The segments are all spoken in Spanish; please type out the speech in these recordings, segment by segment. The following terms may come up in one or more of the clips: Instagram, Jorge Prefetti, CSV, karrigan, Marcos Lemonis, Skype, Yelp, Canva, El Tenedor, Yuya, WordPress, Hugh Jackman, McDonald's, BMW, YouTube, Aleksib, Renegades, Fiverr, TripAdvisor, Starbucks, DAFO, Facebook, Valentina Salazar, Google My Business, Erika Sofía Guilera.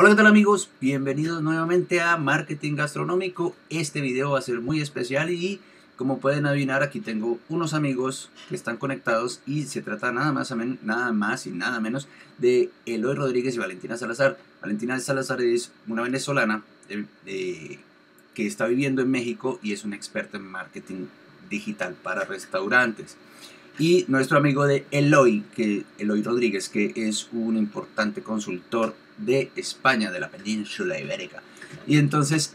Hola, ¿qué tal amigos? Bienvenidos nuevamente a Marketing Gastronómico. Este video va a ser muy especial y como pueden adivinar aquí tengo unos amigos que están conectados y se trata nada más y nada menos de Eloy Rodríguez y Valentina Salazar. Valentina Salazar es una venezolana que está viviendo en México y es una experta en marketing digital para restaurantes. Y nuestro amigo de Eloy Rodríguez, que es un importante consultor de España, de la península ibérica. Y entonces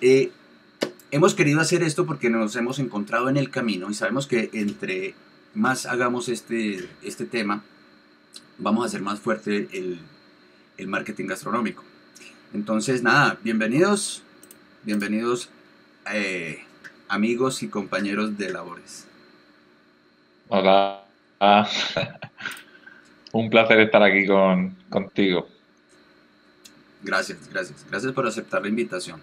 hemos querido hacer esto porque nos hemos encontrado en el camino y sabemos que entre más hagamos este tema, vamos a hacer más fuerte el marketing gastronómico. Entonces nada, bienvenidos amigos y compañeros de labores. Hola, un placer estar aquí contigo. Gracias por aceptar la invitación.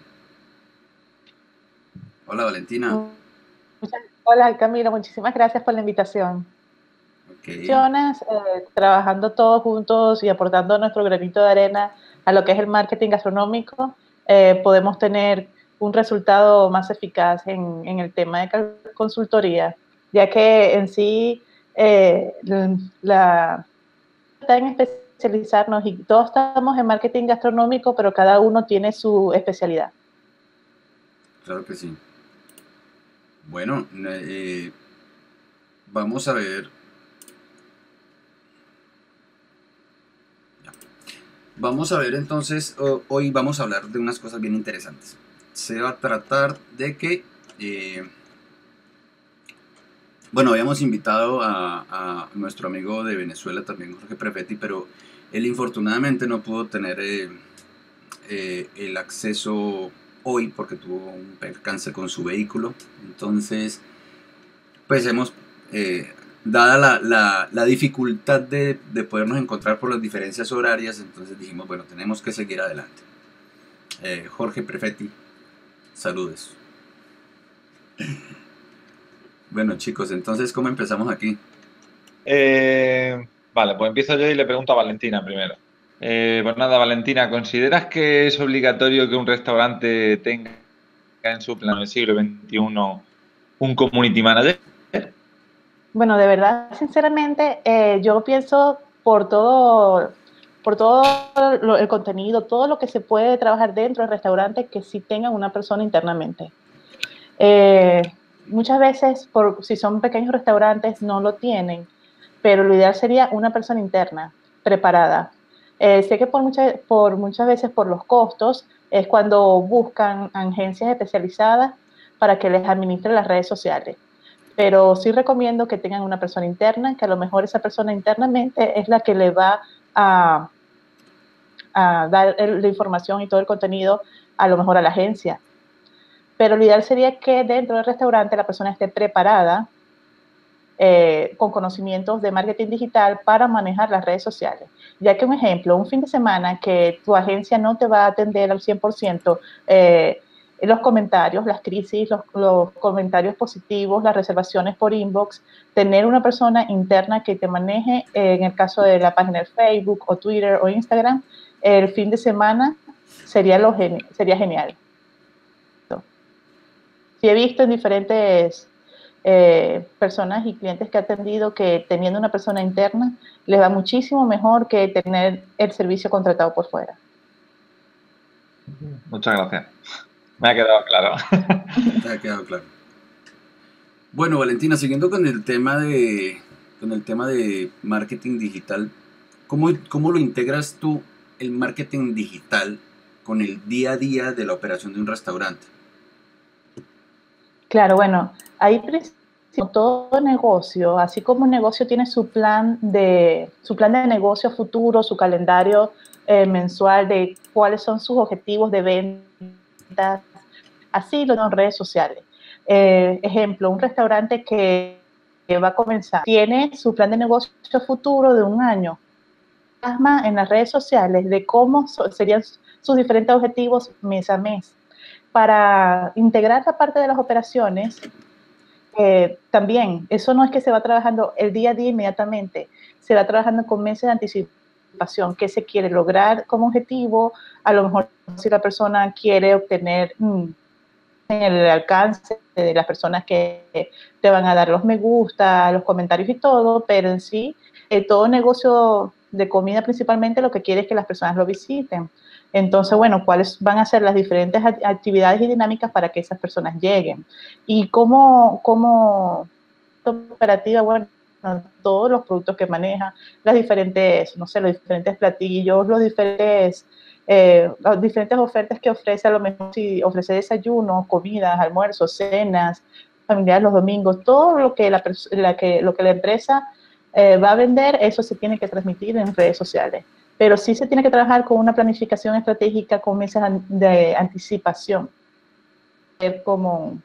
Hola, Valentina. Hola, Camilo, muchísimas gracias por la invitación. Okay. Trabajando todos juntos y aportando nuestro granito de arena a lo que es el marketing gastronómico, podemos tener un resultado más eficaz en el tema de consultoría, ya que en sí está en especial especializarnos y todos estamos en marketing gastronómico, pero cada uno tiene su especialidad. Claro que sí. Bueno, vamos a ver. Vamos a ver entonces, hoy vamos a hablar de unas cosas bien interesantes. Se va a tratar de que... Bueno, habíamos invitado a nuestro amigo de Venezuela también, Jorge Prefetti, pero él infortunadamente no pudo tener el acceso hoy porque tuvo un percance con su vehículo. Entonces, pues hemos, dada la dificultad de podernos encontrar por las diferencias horarias, entonces dijimos, bueno, tenemos que seguir adelante. Jorge Prefetti, saludos. Bueno, chicos, entonces, ¿cómo empezamos aquí? Vale, pues empiezo yo y le pregunto a Valentina primero. Pues nada, Valentina, ¿consideras que es obligatorio que un restaurante tenga en su plan del siglo XXI un community manager? Bueno, de verdad, sinceramente, yo pienso por todo el contenido, todo lo que se puede trabajar dentro del restaurante, que sí tengan una persona internamente. Muchas veces, si son pequeños restaurantes, no lo tienen, pero lo ideal sería una persona interna, preparada. Sé que muchas veces por los costos es cuando buscan agencias especializadas para que les administren las redes sociales. Pero sí recomiendo que tengan una persona interna, que a lo mejor esa persona internamente es la que le va a dar la información y todo el contenido a lo mejor a la agencia. Pero lo ideal sería que dentro del restaurante la persona esté preparada con conocimientos de marketing digital para manejar las redes sociales. Ya que un ejemplo, un fin de semana que tu agencia no te va a atender al 100%, los comentarios, las crisis, los comentarios positivos, las reservaciones por inbox, tener una persona interna que te maneje, en el caso de la página de Facebook o Twitter o Instagram, el fin de semana sería genial. Sí, he visto en diferentes personas y clientes que he atendido que teniendo una persona interna les va muchísimo mejor que tener el servicio contratado por fuera. Muchas gracias. Me ha quedado claro. Te ha quedado claro. Bueno, Valentina, siguiendo con el tema de marketing digital, ¿cómo lo integras tú el marketing digital con el día a día de la operación de un restaurante? Claro, bueno, ahí todo negocio, así como un negocio tiene su plan de negocio futuro, su calendario mensual de cuáles son sus objetivos de ventas, así lo dan redes sociales. Ejemplo, un restaurante que va a comenzar, tiene su plan de negocio futuro de un año, plasma en las redes sociales de cómo serían sus diferentes objetivos mes a mes. Para integrar la parte de las operaciones, también, eso no es que se va trabajando el día a día inmediatamente, se va trabajando con meses de anticipación participación, qué se quiere lograr como objetivo, a lo mejor si la persona quiere obtener el alcance de las personas que te van a dar los me gusta, los comentarios y todo, pero en sí, todo negocio de comida principalmente lo que quiere es que las personas lo visiten. Entonces, bueno, ¿cuáles van a ser las diferentes actividades y dinámicas para que esas personas lleguen? Y cómo operativa, bueno, todos los productos que maneja, las diferentes, no sé, los diferentes platillos, las diferentes ofertas que ofrece, a lo mejor si ofrece desayuno, comidas, almuerzos, cenas, familiares los domingos, todo lo que la empresa va a vender, eso se tiene que transmitir en redes sociales. Pero sí se tiene que trabajar con una planificación estratégica con meses de anticipación, como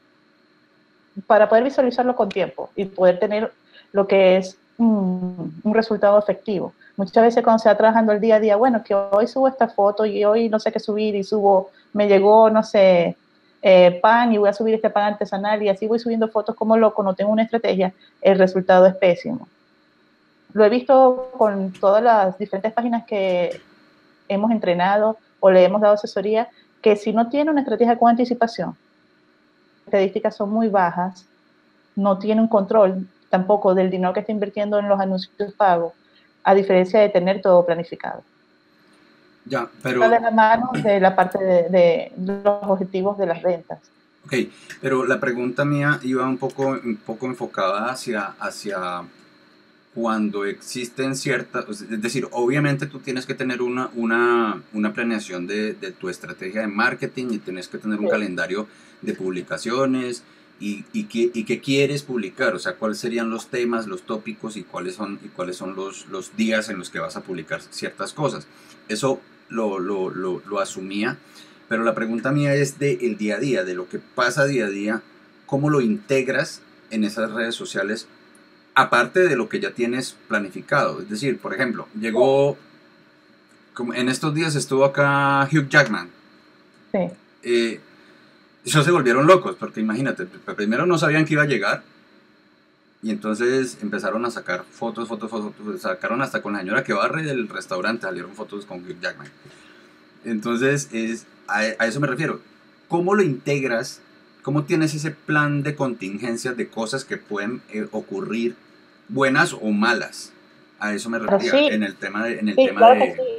para poder visualizarlo con tiempo y poder tener lo que es un resultado efectivo. Muchas veces cuando se va trabajando el día a día, bueno, que hoy subo esta foto y hoy no sé qué subir y subo, me llegó, no sé, pan y voy a subir este pan artesanal y así voy subiendo fotos como loco, no tengo una estrategia, el resultado es pésimo. Lo he visto con todas las diferentes páginas que hemos entrenado o le hemos dado asesoría, que si no tiene una estrategia con anticipación, las estadísticas son muy bajas, no tiene un control tampoco del dinero que está invirtiendo en los anuncios pagos, a diferencia de tener todo planificado. Ya, pero... Está de la mano de la parte de los objetivos de las ventas. Ok, pero la pregunta mía iba un poco enfocada hacia cuando existen ciertas... Es decir, obviamente tú tienes que tener una planeación de tu estrategia de marketing y tienes que tener un calendario de publicaciones... ¿Y qué quieres publicar? O sea, ¿cuáles serían los temas, los tópicos y cuáles son los días en los que vas a publicar ciertas cosas? Eso lo asumía, pero la pregunta mía es del día a día, de lo que pasa día a día, ¿cómo lo integras en esas redes sociales? Aparte de lo que ya tienes planificado. Es decir, por ejemplo, llegó... En estos días estuvo acá Hugh Jackman. Sí. Ellos se volvieron locos, porque imagínate, primero no sabían que iba a llegar y entonces empezaron a sacar fotos, sacaron hasta con la señora que barre del restaurante, salieron fotos con Hugh Jackman. Entonces, a eso me refiero. ¿Cómo lo integras? ¿Cómo tienes ese plan de contingencia de cosas que pueden ocurrir, buenas o malas? A eso me refería, sí, en el tema de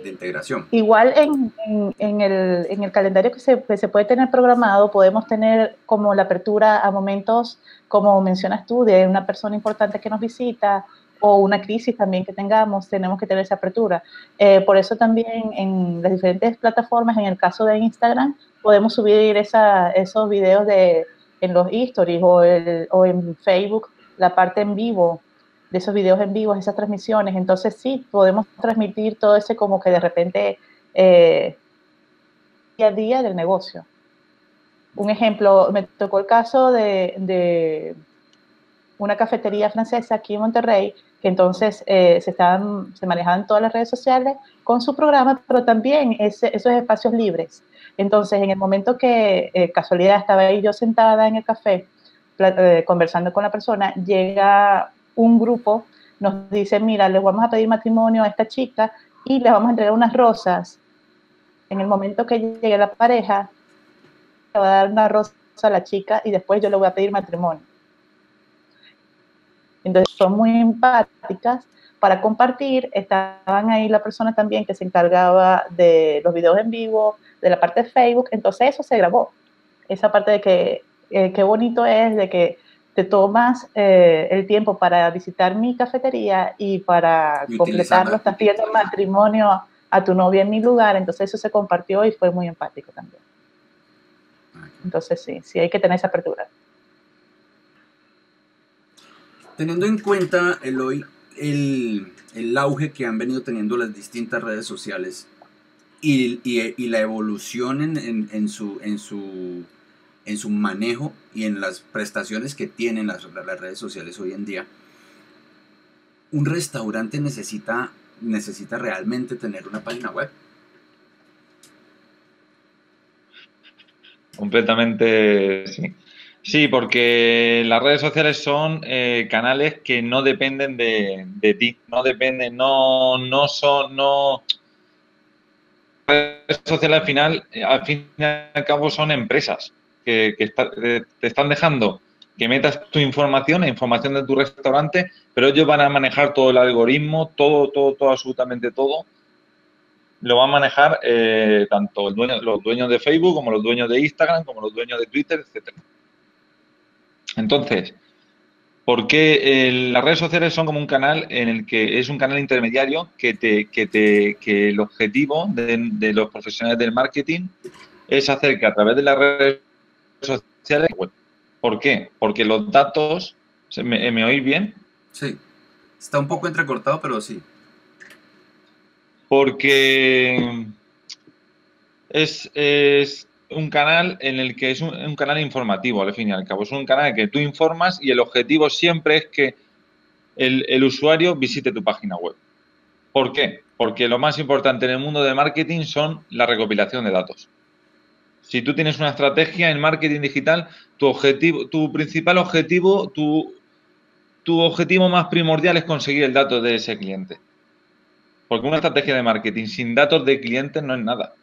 integración. Igual en el calendario que se puede tener programado, podemos tener como la apertura a momentos, como mencionas tú, de una persona importante que nos visita o una crisis también que tengamos, tenemos que tener esa apertura. Por eso también en las diferentes plataformas, en el caso de Instagram, podemos subir esos videos en los stories o en Facebook, la parte en vivo, de esos videos en vivo, esas transmisiones. Entonces sí, podemos transmitir todo ese como que de repente día a día del negocio. Un ejemplo, me tocó el caso de una cafetería francesa aquí en Monterrey, que entonces se manejaban todas las redes sociales con su programa, pero también esos espacios libres. Entonces, en el momento que, casualidad, estaba ahí yo sentada en el café, conversando con la persona, llega... un grupo nos dice, mira, les vamos a pedir matrimonio a esta chica y les vamos a entregar unas rosas. En el momento que llegue la pareja, le va a dar una rosa a la chica y después yo le voy a pedir matrimonio. Entonces, son muy empáticas para compartir. Estaban ahí la persona también que se encargaba de los videos en vivo, de la parte de Facebook. Entonces, eso se grabó. Esa parte de que, qué bonito es, de que te tomas el tiempo para visitar mi cafetería y para completarlo, estás pidiendo matrimonio a tu novia en mi lugar. Entonces, eso se compartió y fue muy empático también. Entonces, sí hay que tener esa apertura. Teniendo en cuenta, Eloy, el auge que han venido teniendo las distintas redes sociales y la evolución en su manejo y en las prestaciones que tienen las redes sociales hoy en día, ¿un restaurante necesita realmente tener una página web? Completamente sí. Sí, porque las redes sociales son canales que no dependen de ti, no dependen, Las redes sociales al fin y al cabo son empresas que te están dejando que metas tu información, la información de tu restaurante, pero ellos van a manejar todo el algoritmo, todo, absolutamente todo. Lo van a manejar tanto los dueños de Facebook, como los dueños de Instagram, como los dueños de Twitter, etcétera. Entonces, ¿por qué las redes sociales son como un canal en el que es un canal intermediario que el objetivo de los profesionales del marketing es hacer que a través de las redes sociales... ¿Por qué? Porque los datos... ¿Me oís bien? Sí. Está un poco entrecortado, pero sí. Porque es un canal en el que es un canal informativo, al fin y al cabo. Es un canal en el que tú informas y el objetivo siempre es que el usuario visite tu página web. ¿Por qué? Porque lo más importante en el mundo de marketing son la recopilación de datos. Si tú tienes una estrategia en marketing digital, tu objetivo más primordial es conseguir el dato de ese cliente. Porque una estrategia de marketing sin datos de clientes no es nada.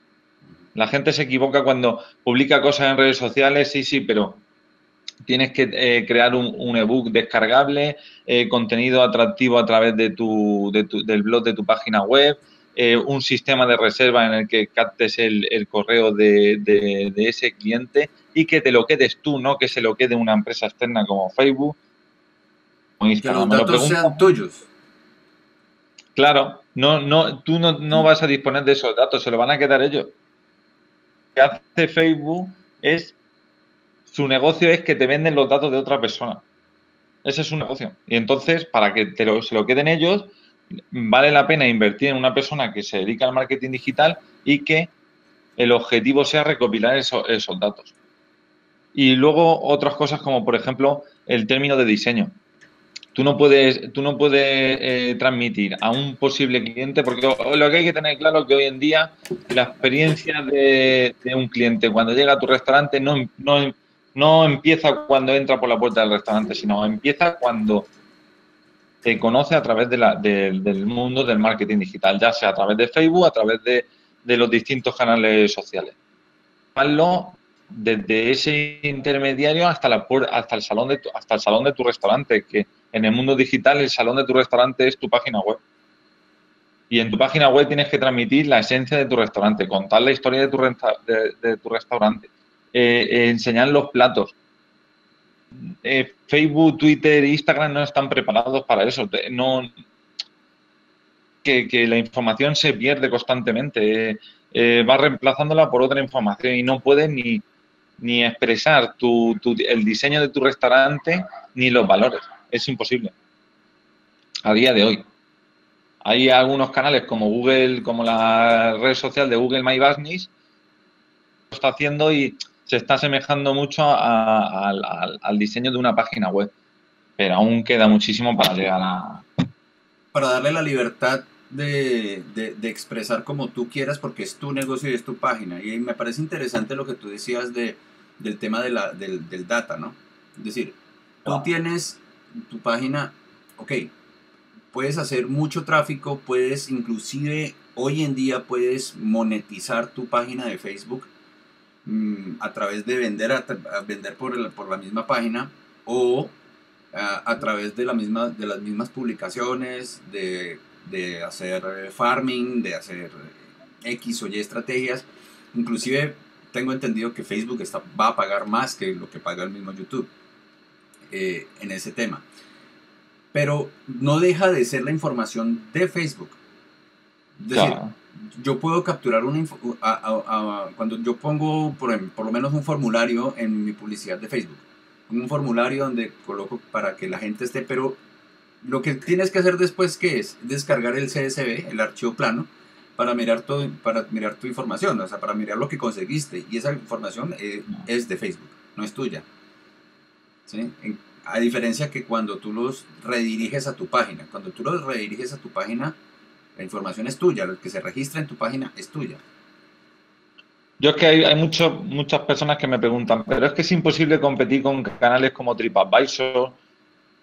La gente se equivoca cuando publica cosas en redes sociales, sí, pero tienes que crear un ebook descargable, contenido atractivo a través del blog de tu página web, un sistema de reserva en el que captes el correo de ese cliente y que te lo quedes tú, no que se lo quede una empresa externa como Facebook o Instagram. Que los datos sean tuyos. Claro, tú no vas a disponer de esos datos, se lo van a quedar ellos. Lo que hace Facebook es, su negocio es que te venden los datos de otra persona. Ese es su negocio. Y entonces, para que se lo queden ellos, vale la pena invertir en una persona que se dedica al marketing digital y que el objetivo sea recopilar esos datos. Y luego otras cosas como, por ejemplo, el término de diseño. Tú no puedes transmitir a un posible cliente, porque lo que hay que tener claro es que hoy en día la experiencia de un cliente cuando llega a tu restaurante no empieza cuando entra por la puerta del restaurante, sino empieza cuando te conoce a través del mundo del marketing digital, ya sea a través de Facebook, a través de los distintos canales sociales. Hazlo desde ese intermediario hasta el salón de tu restaurante, que en el mundo digital el salón de tu restaurante es tu página web. Y en tu página web tienes que transmitir la esencia de tu restaurante, contar la historia de tu restaurante, enseñar los platos. Facebook, Twitter, Instagram no están preparados para eso. Que la información se pierde constantemente. Va reemplazándola por otra información y no puedes ni expresar el diseño de tu restaurante ni los valores. Es imposible a día de hoy. Hay algunos canales como Google, como la red social de Google My Business, lo está haciendo y se está asemejando mucho al diseño de una página web. Pero aún queda muchísimo para llegar a... Para darle la libertad de expresar como tú quieras, porque es tu negocio y es tu página. Y me parece interesante lo que tú decías del tema del data, ¿no? Es decir, tú tienes tu página, ok, puedes hacer mucho tráfico, puedes inclusive hoy en día puedes monetizar tu página de Facebook a través de vender por la misma página o a través de las mismas publicaciones, de hacer farming, de hacer X o Y estrategias. Inclusive tengo entendido que Facebook va a pagar más que lo que paga el mismo YouTube en ese tema. Pero no deja de ser la información de Facebook. Es decir, yo puedo capturar cuando yo pongo, por lo menos, un formulario en mi publicidad de Facebook. Un formulario donde coloco para que la gente esté, pero... Lo que tienes que hacer después, ¿qué es? Descargar el CSV, el archivo plano, para mirar tu información, o sea, para mirar lo que conseguiste. Y esa información es de Facebook, no es tuya. ¿Sí? A diferencia que cuando tú los rediriges a tu página, la información es tuya, lo que se registra en tu página es tuya. Yo es que hay muchas personas que me preguntan, pero es que es imposible competir con canales como TripAdvisor,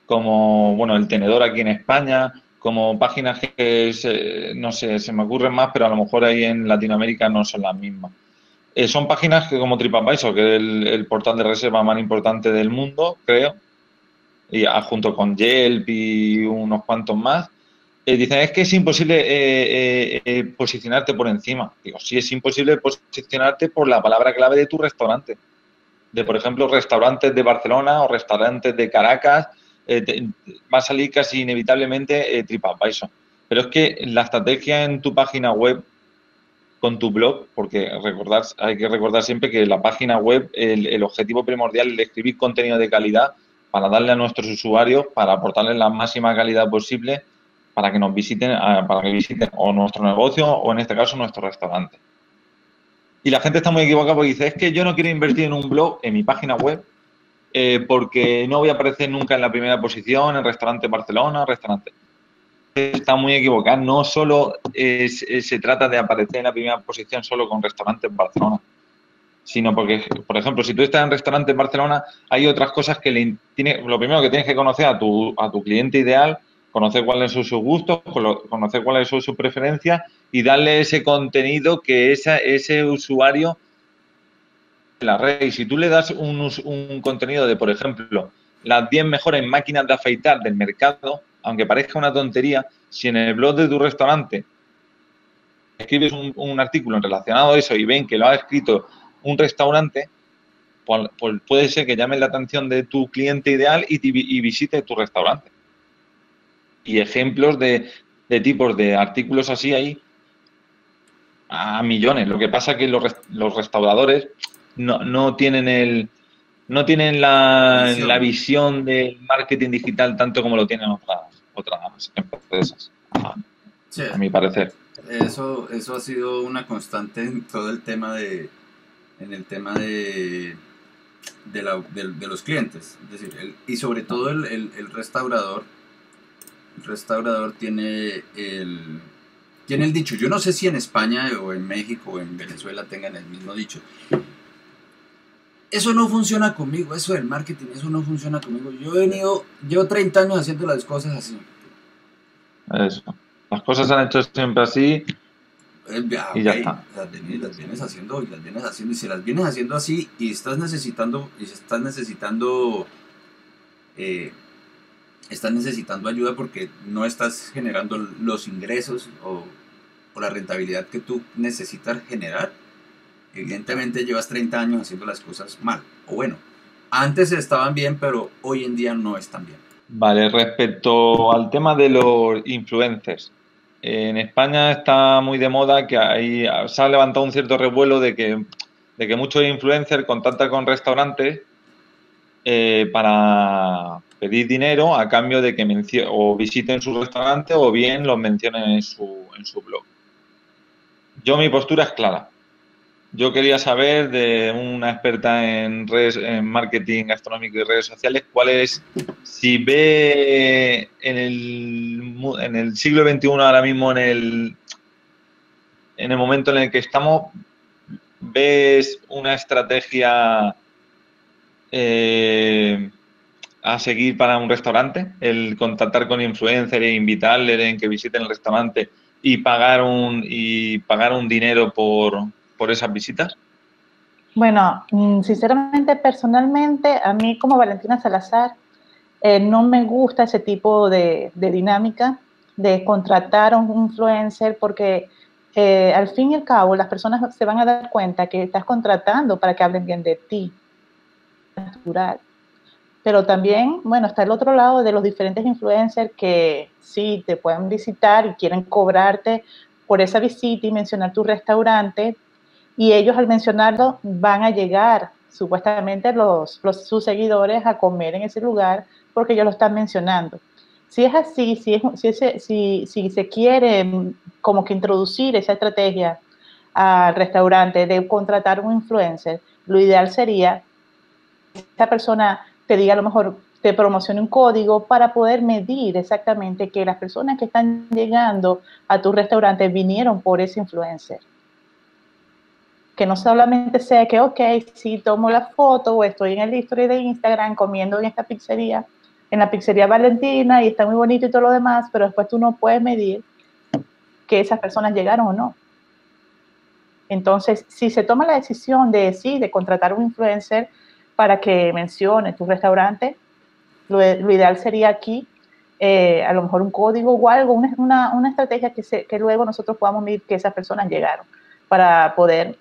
como, bueno, El Tenedor aquí en España, como páginas que, no sé, se me ocurren más, pero a lo mejor ahí en Latinoamérica no son las mismas. Son páginas que, como TripAdvisor, que es el portal de reserva más importante del mundo, creo, y junto con Yelp y unos cuantos más. Dicen, es que es imposible posicionarte por encima. Digo, sí, es imposible posicionarte por la palabra clave de tu restaurante. De, por ejemplo, restaurantes de Barcelona o restaurantes de Caracas, va a salir casi inevitablemente TripAdvisor. Pero es que la estrategia en tu página web, con tu blog, porque hay que recordar siempre que la página web, el objetivo primordial es escribir contenido de calidad para darle a nuestros usuarios, para aportarles la máxima calidad posible, para que nos visiten, para que visiten o nuestro negocio o, en este caso, nuestro restaurante. Y la gente está muy equivocada porque dice, es que yo no quiero invertir en un blog, en mi página web, porque no voy a aparecer nunca en la primera posición, en Restaurante Barcelona, restaurante. Está muy equivocada, no solo se trata de aparecer en la primera posición solo con Restaurante Barcelona, sino porque, por ejemplo, si tú estás en Restaurante Barcelona, hay otras cosas que lo primero que tienes que conocer a tu cliente ideal, conocer cuáles son sus gustos, conocer cuáles son sus preferencias y darle ese contenido que ese usuario en la red. Y si tú le das un contenido de, por ejemplo, las 10 mejores máquinas de afeitar del mercado, aunque parezca una tontería, si en el blog de tu restaurante escribes un artículo relacionado a eso y ven que lo ha escrito un restaurante, pues puede ser que llame la atención de tu cliente ideal y visite tu restaurante. Y ejemplos de tipos de artículos así hay a millones. Lo que pasa es que los restauradores no tienen la visión del marketing digital tanto como lo tienen otras empresas, a mi parecer. Eso ha sido una constante en todo el tema de los clientes. Es decir, y sobre todo el restaurador. El restaurador tiene el dicho. Yo no sé si en España o en México o en Venezuela tengan el mismo dicho. Eso no funciona conmigo, eso del marketing, eso no funciona conmigo. Llevo 30 años haciendo las cosas así. Eso. Las cosas se han hecho siempre así. Y ya está. Las vienes haciendo y si las vienes haciendo así y estás necesitando ayuda porque no estás generando los ingresos o la rentabilidad que tú necesitas generar. Evidentemente llevas 30 años haciendo las cosas mal. O bueno, antes estaban bien, pero hoy en día no están bien. Vale, respecto al tema de los influencers. En España está muy de moda que se ha levantado un cierto revuelo de que muchos influencers contactan con restaurantes para pedir dinero a cambio de que visiten su restaurante o bien los mencionen en su blog. Yo, mi postura es clara. Yo quería saber de una experta en marketing gastronómico y redes sociales cuál es, si ve en el siglo XXI ahora mismo, en el momento en el que estamos, ves una estrategia a seguir para un restaurante, el contactar con influencers e invitarles en que visiten el restaurante y pagar un dinero por esas visitas. Bueno, sinceramente, personalmente, a mí como Valentina Salazar no me gusta ese tipo de dinámica de contratar a un influencer porque al fin y al cabo las personas se van a dar cuenta que estás contratando para que hablen bien de ti. Natural. Pero también, bueno, está el otro lado de los diferentes influencers que sí te pueden visitar y quieren cobrarte por esa visita y mencionar tu restaurante, y ellos al mencionarlo van a llegar supuestamente sus seguidores a comer en ese lugar porque ellos lo están mencionando. Si es así, si se quiere como que introducir esa estrategia al restaurante de contratar un influencer, lo ideal sería que esta persona te diga, a lo mejor te promocione un código para poder medir exactamente que las personas que están llegando a tu restaurante vinieron por ese influencer. que no solamente sea que, ok, si tomo la foto o estoy en el history de Instagram comiendo en esta pizzería, en la pizzería Valentina, y está muy bonito y todo lo demás, pero después tú no puedes medir que esas personas llegaron o no. Entonces, si se toma la decisión de, sí, de contratar un influencer para que mencione tu restaurante, lo ideal sería aquí, a lo mejor un código o algo, una estrategia que luego nosotros podamos medir que esas personas llegaron, para poder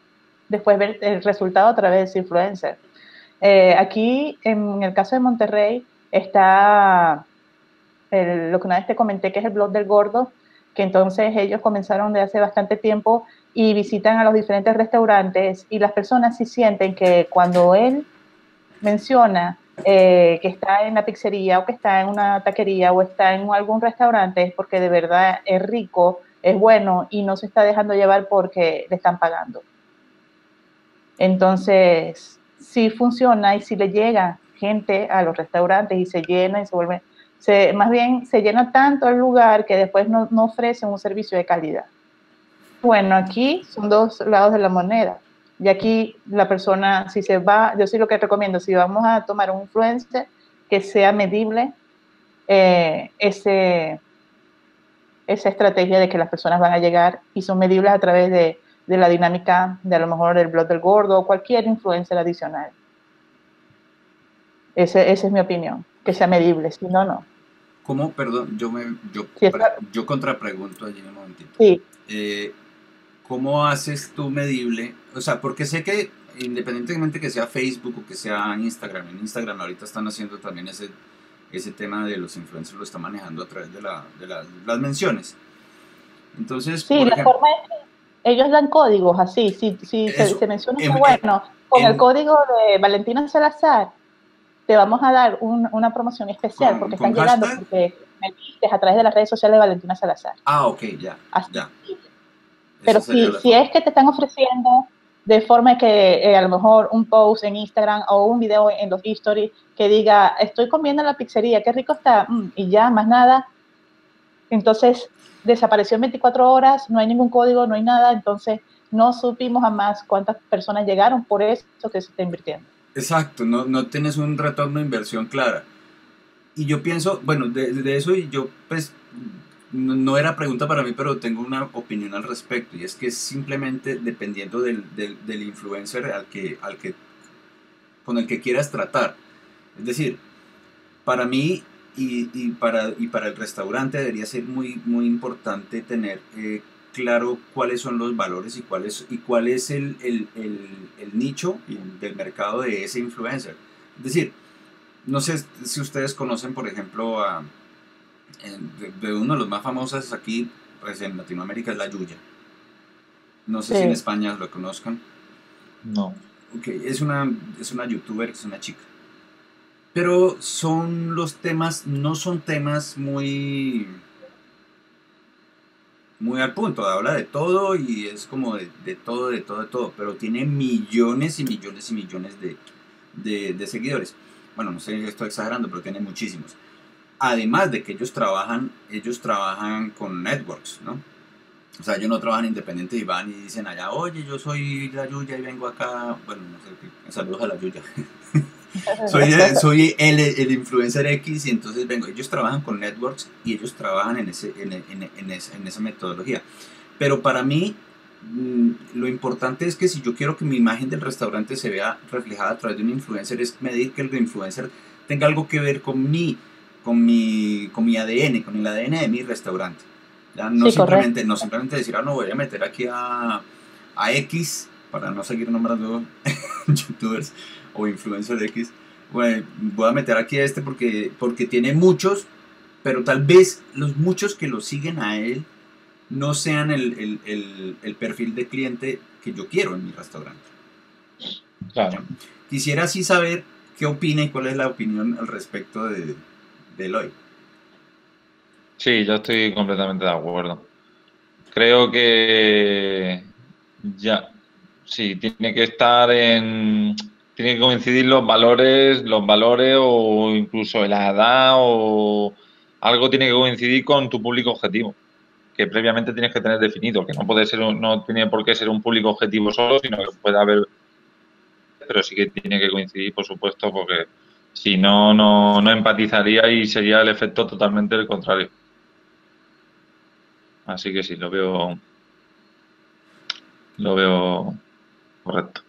después ver el resultado a través de ese influencer. Aquí, en el caso de Monterrey, está lo que una vez te comenté, que es el blog del gordo, que entonces ellos comenzaron de hace bastante tiempo y visitan a los diferentes restaurantes, y las personas sí sienten que cuando él menciona que está en la pizzería o que está en una taquería o está en algún restaurante, es porque de verdad es rico, es bueno y no se está dejando llevar porque le están pagando. Entonces, sí funciona, y si le llega gente a los restaurantes y se llena y se vuelve... más bien se llena tanto el lugar que después no ofrecen un servicio de calidad. Bueno, aquí son dos lados de la moneda. Y aquí la persona, si se va, yo sí lo que recomiendo, si vamos a tomar un influencer, que sea medible esa estrategia de que las personas van a llegar, y son medibles a través de la dinámica de a lo mejor el blog del gordo o cualquier influencer adicional. Esa es mi opinión, que sea medible, si no, no. ¿Cómo? Perdón, yo contrapregunto allí un momentito. Sí. ¿Cómo haces tú medible? O sea, porque sé que independientemente que sea Facebook o que sea Instagram, en Instagram ahorita están haciendo también ese tema de los influencers, lo están manejando a través de las menciones. Entonces, sí, la forma es que ellos dan códigos así, si se menciona que bueno, con el código de Valentina Salazar, te vamos a dar una promoción especial porque están llegando porque me vistes a través de las redes sociales de Valentina Salazar. Ah, ok, ya. Así, ya. Pero si es que te están ofreciendo de forma que a lo mejor un post en Instagram o un video en los stories que diga, estoy comiendo en la pizzería, qué rico está, y ya, más nada. Entonces, desapareció en 24 horas, no hay ningún código, no hay nada, entonces no supimos jamás cuántas personas llegaron por eso que se está invirtiendo. Exacto, no tienes un retorno de inversión clara. Y yo pienso, bueno, de eso, y yo pues no era pregunta para mí, pero tengo una opinión al respecto, y es que simplemente dependiendo del influencer con el que quieras tratar. Es decir, para mí y para el restaurante debería ser muy, muy importante tener claro cuáles son los valores y cuál es el nicho del mercado de ese influencer. Es decir, no sé si ustedes conocen, por ejemplo, de uno de los más famosos aquí pues en Latinoamérica es la Yuya. No sé si en España lo conozcan. No. Okay, es una youtuber, es una chica. Pero son los temas, no son temas muy al punto, habla de todo y es como de todo, pero tiene millones y millones y millones de seguidores. Bueno, no sé, estoy exagerando, pero tiene muchísimos. Además de que ellos trabajan con networks, ¿no? O sea, ellos no trabajan independiente y van y dicen allá, oye, yo soy la Yuya y vengo acá. Bueno, no sé, saludos a la Yuya. soy el influencer X, y entonces vengo. Ellos trabajan con networks y ellos trabajan en esa metodología. Pero para mí lo importante es que si yo quiero que mi imagen del restaurante se vea reflejada a través de un influencer, es medir que el influencer tenga algo que ver con mi ADN, con el ADN de mi restaurante. ¿Ya? No simplemente decir, ah, no, voy a meter aquí a X, para no seguir nombrando youtubers o influencers X, bueno, voy a meter aquí a este porque tiene muchos, pero tal vez los muchos que lo siguen a él no sean el perfil de cliente que yo quiero en mi restaurante. Claro. Quisiera así saber qué opina y cuál es la opinión al respecto de Eloy. Sí, yo estoy completamente de acuerdo. Creo que ya, sí, tiene que estar en... Tienen que coincidir los valores o incluso la edad o algo tiene que coincidir con tu público objetivo. que previamente tienes que tener definido, que no puede ser, no tiene por qué ser un público objetivo solo, sino que puede haber, pero sí que tiene que coincidir, por supuesto, porque si no, no empatizaría y sería el efecto totalmente el contrario. Así que sí, lo veo correcto.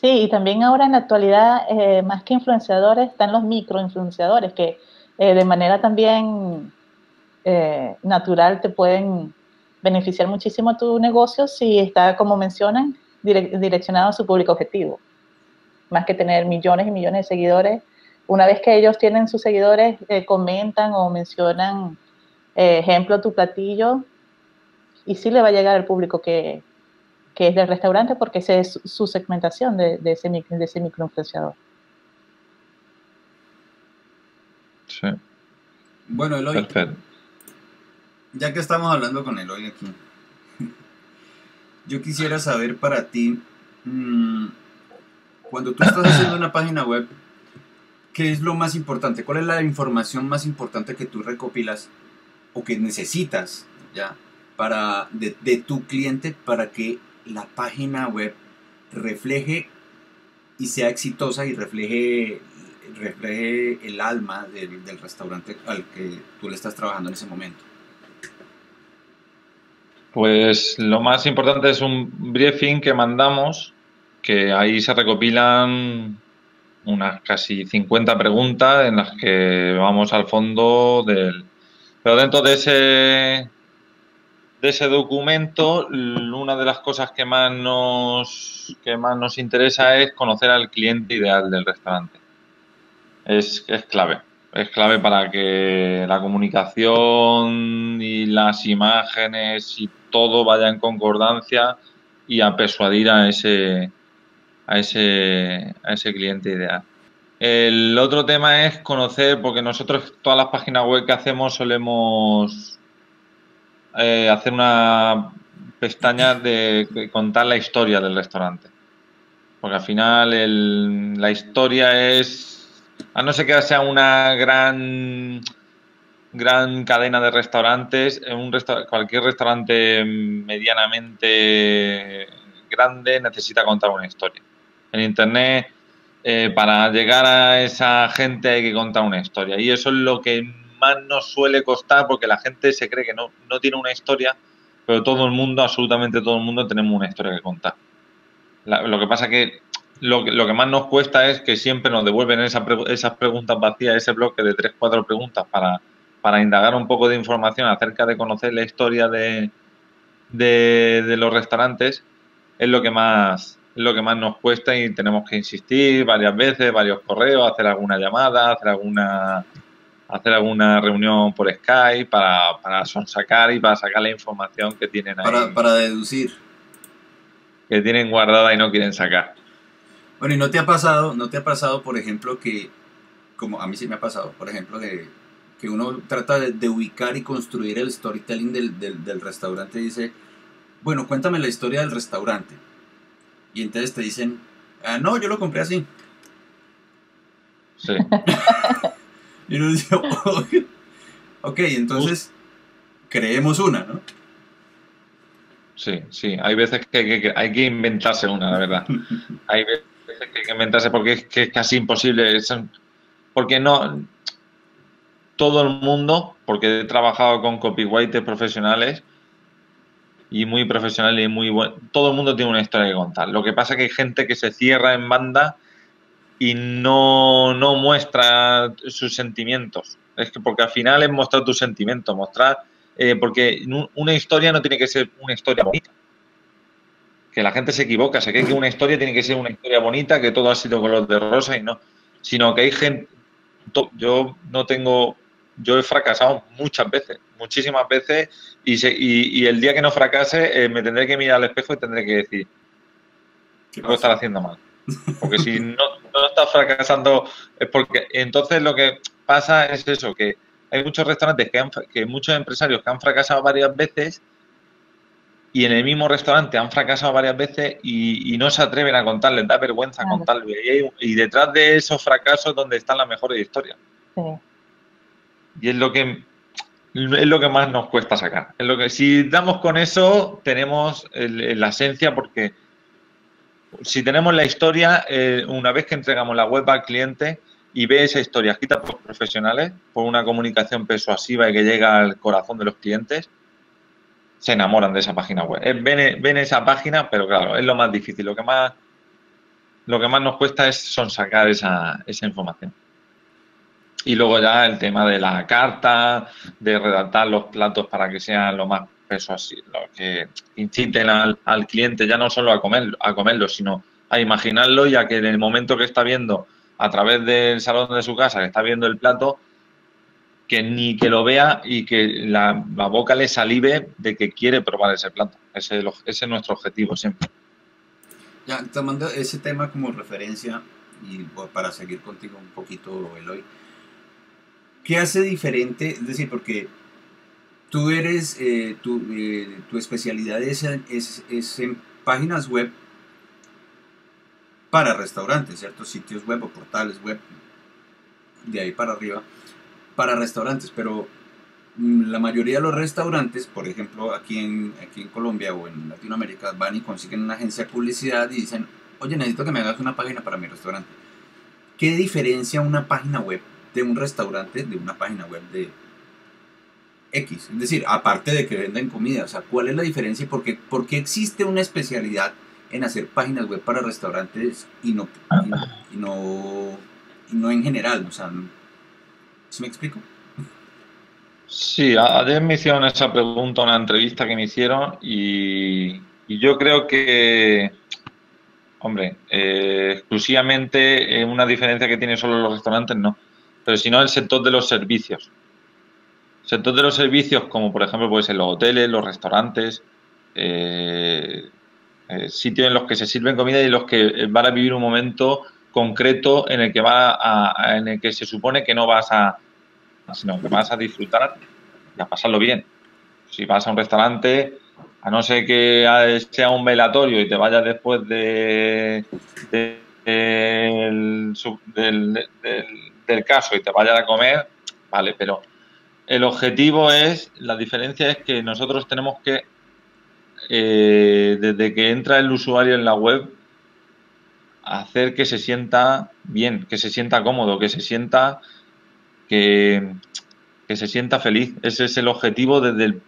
Sí, y también ahora en la actualidad, más que influenciadores, están los microinfluenciadores que de manera también natural te pueden beneficiar muchísimo tu negocio si está, como mencionan, direccionado a su público objetivo. Más que tener millones y millones de seguidores, una vez que ellos tienen sus seguidores, comentan o mencionan, ejemplo, tu platillo, y sí le va a llegar al público que es del restaurante, porque esa es su segmentación de ese microinfluenciador. Sí. Bueno, Eloy, perfecto. Ya que estamos hablando con Eloy aquí, yo quisiera saber para ti, cuando tú estás haciendo una página web, ¿qué es lo más importante? ¿Cuál es la información más importante que tú recopilas o que necesitas ya para de tu cliente para que la página web refleje y sea exitosa y refleje el alma del restaurante al que tú le estás trabajando en ese momento? Pues lo más importante es un briefing que mandamos, que ahí se recopilan unas casi 50 preguntas en las que vamos al fondo del... Pero dentro de ese documento, una de las cosas que más nos interesa es conocer al cliente ideal del restaurante. Es clave. Es clave para que la comunicación y las imágenes y todo vaya en concordancia y a persuadir a ese cliente ideal. El otro tema es conocer, porque nosotros todas las páginas web que hacemos solemos hacer una pestaña de contar la historia del restaurante. Porque al final la historia es, a no ser que sea una gran cadena de restaurantes, cualquier restaurante medianamente grande necesita contar una historia. En Internet, para llegar a esa gente hay que contar una historia, y eso es lo que más nos suele costar, porque la gente se cree que no tiene una historia, pero todo el mundo, absolutamente todo el mundo, tenemos una historia que contar. Lo que pasa que lo que más nos cuesta es que siempre nos devuelven esas preguntas vacías, ese bloque de 3 o 4 preguntas para indagar un poco de información acerca de conocer la historia de los restaurantes. Es lo que más nos cuesta, y tenemos que insistir varias veces, varios correos, hacer alguna llamada, hacer alguna reunión por Skype para sonsacar y para sacar la información que tienen ahí. Para deducir. Que tienen guardada y no quieren sacar. Bueno, ¿y no te ha pasado, por ejemplo, que, como a mí sí me ha pasado, por ejemplo, que uno trata de ubicar y construir el storytelling del restaurante y dice, bueno, cuéntame la historia del restaurante? Y entonces te dicen, ah, no, yo lo compré así. Sí. Y uno dice, ok, entonces creemos una, ¿no? Sí, sí, hay veces que hay que inventarse una, la verdad. Hay veces que hay que inventarse, porque es que es casi imposible. Porque no todo el mundo, porque he trabajado con copywriters profesionales, y muy profesional y muy bueno. Todo el mundo tiene una historia que contar. Lo que pasa es que hay gente que se cierra en banda y no muestra sus sentimientos. Es que porque al final es mostrar tus sentimientos, porque una historia no tiene que ser una historia bonita. Que la gente se equivoca, se cree que una historia tiene que ser una historia bonita, que todo ha sido color de rosa y no. Sino que hay gente... Yo he fracasado muchas veces, muchísimas veces, y el día que no fracase me tendré que mirar al espejo y tendré que decir, lo estaré haciendo mal. Porque si no estás fracasando, es porque... Entonces lo que pasa es eso, que hay muchos restaurantes, muchos empresarios que han fracasado varias veces, y en el mismo restaurante han fracasado varias veces y no se atreven a contarles, da vergüenza contarles. Y detrás de esos fracasos donde están las mejores historias. Sí. Y es lo que Es lo que más nos cuesta sacar. Es lo que, si damos con eso, tenemos la esencia, porque si tenemos la historia, una vez que entregamos la web al cliente y ve esa historia escrita por profesionales, por una comunicación persuasiva y que llega al corazón de los clientes, se enamoran de esa página web. Ven esa página, pero claro, es lo más difícil. Lo que más nos cuesta es sonsacar esa información. Y luego ya el tema de la carta, de redactar los platos para que sean lo más persuasivos, que inciten al cliente ya no solo a comerlo, sino a imaginarlo, ya que en el momento que está viendo a través del salón de su casa, que está viendo el plato, que ni que lo vea y que la boca le salive de que quiere probar ese plato. Ese es nuestro objetivo siempre. Ya, tomando ese tema como referencia y para seguir contigo un poquito, Eloy, ¿qué hace diferente? Es decir, porque tú eres, tu especialidad es en páginas web para restaurantes, ¿cierto? Sitios web o portales web, de ahí para arriba, para restaurantes. Pero la mayoría de los restaurantes, por ejemplo, aquí en Colombia o en Latinoamérica, van y consiguen una agencia de publicidad y dicen, oye, necesito que me hagas una página para mi restaurante. ¿Qué diferencia una página web de un restaurante, de una página web de X? Es decir, aparte de que venden comida, o sea, ¿cuál es la diferencia? ¿Por qué existe una especialidad en hacer páginas web para restaurantes y no en general? O sea, ¿sí me explico? Sí, ayer me hicieron esa pregunta, una entrevista que me hicieron, y yo creo que, hombre, exclusivamente una diferencia que tienen solo los restaurantes, no. Pero si no, el sector de los servicios. El sector de los servicios, como por ejemplo puede ser los hoteles, los restaurantes, sitios en los que se sirven comida y en los que van a vivir un momento concreto en el que en el que se supone que no vas a, sino que vas a disfrutar y a pasarlo bien. Si vas a un restaurante, a no ser que sea un velatorio y te vayas después del caso y te vayan a comer, vale, pero el objetivo es, la diferencia es que nosotros tenemos que, desde que entra el usuario en la web, hacer que se sienta bien, que se sienta cómodo, que se sienta feliz. Ese es el objetivo desde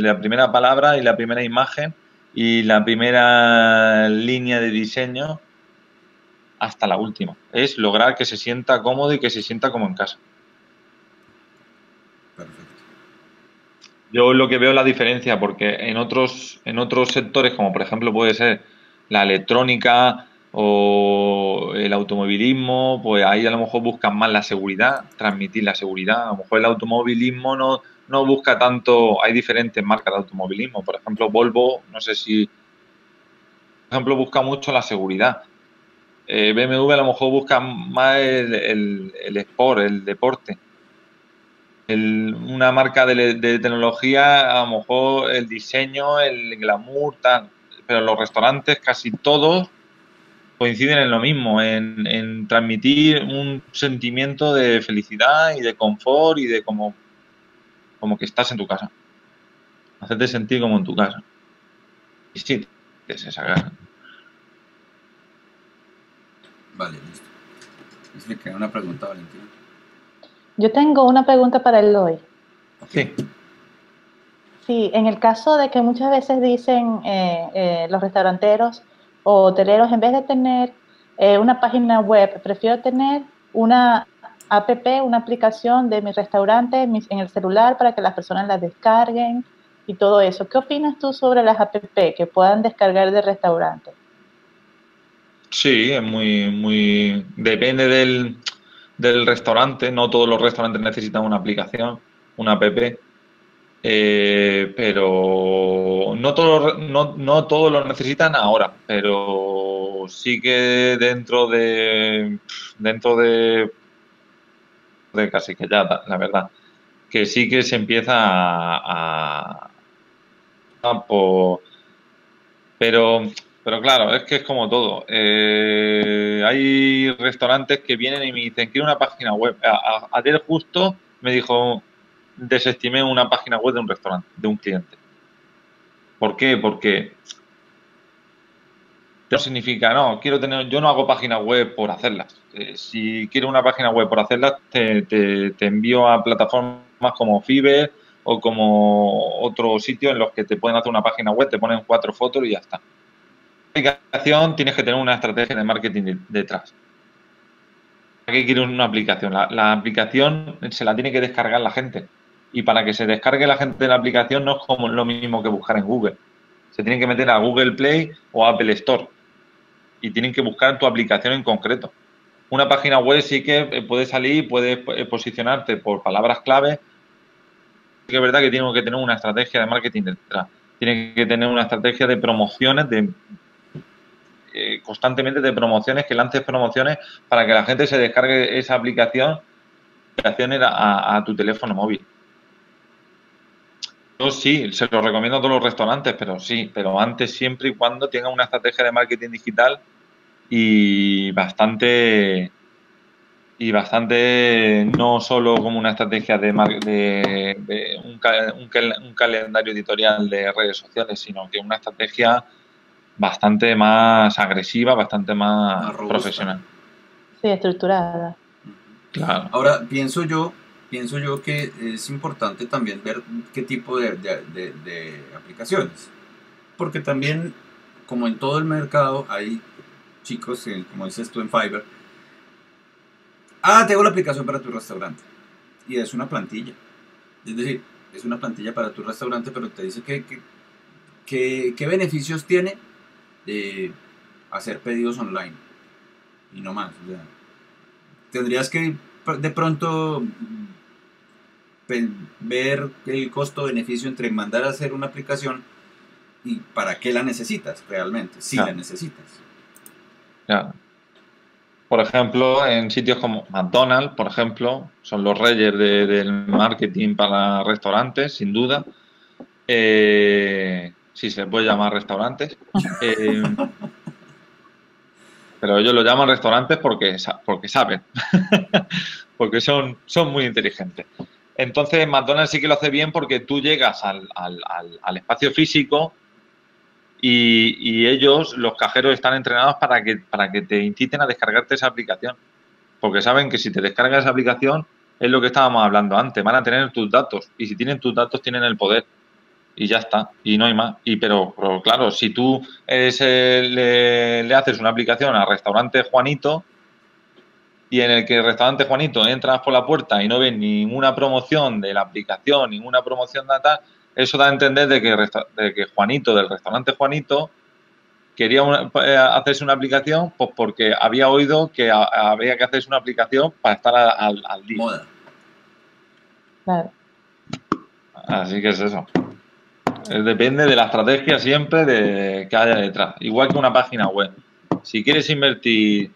la primera palabra y la primera imagen y la primera línea de diseño hasta la última. Es lograr que se sienta cómodo y que se sienta como en casa. Perfecto. Yo lo que veo es la diferencia, porque en otros sectores, como por ejemplo puede ser la electrónica o el automovilismo, pues ahí a lo mejor buscan más la seguridad, transmitir la seguridad. A lo mejor el automovilismo no busca tanto. Hay diferentes marcas de automovilismo. Por ejemplo, Volvo, no sé si, por ejemplo, busca mucho la seguridad. BMW a lo mejor busca más el sport, el deporte. Una marca de tecnología, a lo mejor el diseño, el glamour, tal. Pero los restaurantes casi todos coinciden en lo mismo, en transmitir un sentimiento de felicidad y de confort y de como que estás en tu casa. Hacerte sentir como en tu casa. Y sí, es esa casa. Vale, listo. Es que queda una pregunta, Valentina. Yo tengo una pregunta para Eloy. Sí. Sí, en el caso de que muchas veces dicen los restauranteros o hoteleros, en vez de tener una página web, prefiero tener una app, una aplicación de mi restaurante en el celular para que las personas la descarguen y todo eso. ¿Qué opinas tú sobre las app que puedan descargar de restaurantes? Sí, es muy depende del restaurante. No todos los restaurantes necesitan una aplicación, una app, pero no todos lo necesitan ahora, pero sí que dentro de casi que ya, la verdad, que sí que se empieza Pero claro, es que es como todo. Hay restaurantes que vienen y me dicen, quiero una página web. Ayer justo me dijo desestimé una página web de un restaurante, de un cliente. ¿Por qué? Porque no significa, no, quiero tener, yo no hago páginas web por hacerlas. Si quiero una página web por hacerlas, te envío a plataformas como Fiverr o como otro sitio en los que te pueden hacer una página web, te ponen 4 fotos y ya está. Aplicación, tienes que tener una estrategia de marketing detrás. ¿Para qué quiero una aplicación? La aplicación se la tiene que descargar la gente. Y para que se descargue la gente de la aplicación no es como lo mismo que buscar en Google. Se tienen que meter a Google Play o a Apple Store y tienen que buscar tu aplicación en concreto. Una página web sí que puede salir, puedes posicionarte por palabras clave. Es verdad que tiene que tener una estrategia de marketing detrás. Tiene que tener una estrategia de promociones, constantemente de promociones, que lances promociones para que la gente se descargue esa aplicación a tu teléfono móvil. Yo sí, se lo recomiendo a todos los restaurantes, pero sí, pero antes siempre y cuando tengan una estrategia de marketing digital y bastante no solo como una estrategia de un calendario editorial de redes sociales, sino que una estrategia bastante más agresiva, bastante más profesional. Sí, estructurada. Claro. Ahora, pienso yo que es importante también ver qué tipo de aplicaciones. Porque también, como en todo el mercado, hay chicos, como dices tú en Fiverr, tengo la aplicación para tu restaurante. Y es una plantilla. Es decir, es una plantilla para tu restaurante, pero te dice qué beneficios tiene de hacer pedidos online y no más. O sea, tendrías que de pronto ver el costo-beneficio entre mandar a hacer una aplicación y para qué la necesitas realmente, si la necesitas. Claro. Por ejemplo, en sitios como McDonald's, por ejemplo, son los reyes del marketing para restaurantes, sin duda. Sí, se puede llamar restaurantes. Pero ellos lo llaman restaurantes porque saben. Porque son muy inteligentes. Entonces, McDonald's sí que lo hace bien porque tú llegas al espacio físico y ellos, los cajeros, están entrenados para que te inciten a descargarte esa aplicación. Porque saben que si te descargas esa aplicación, es lo que estábamos hablando antes, van a tener tus datos. Y si tienen tus datos, tienen el poder. Y ya está, y no hay más. Pero claro, si tú le haces una aplicación al restaurante Juanito y en el que el restaurante Juanito entras por la puerta y no ves ninguna promoción de la aplicación, ninguna promoción de tal, eso da a entender de que Juanito, del restaurante Juanito, quería hacerse una aplicación pues porque había oído que había que hacerse una aplicación para estar al día. Moda. Claro. Así que es eso. Depende de la estrategia siempre que haya detrás. Igual que una página web. Si quieres invertir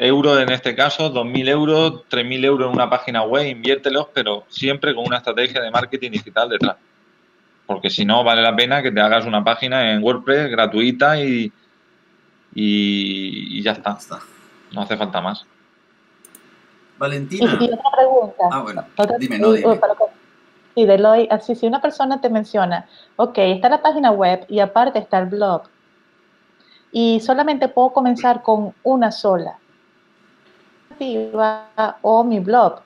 euros, en este caso, 2.000 euros, 3.000 euros en una página web, inviértelos, pero siempre con una estrategia de marketing digital detrás. Porque si no, vale la pena que te hagas una página en WordPress gratuita y ya está. No hace falta más. Valentina. Y otra pregunta. Bueno. Dime, no, dime. Sí, Eloy, así si una persona te menciona, ok, está la página web y aparte está el blog, y solamente puedo comenzar con una sola, o mi blog,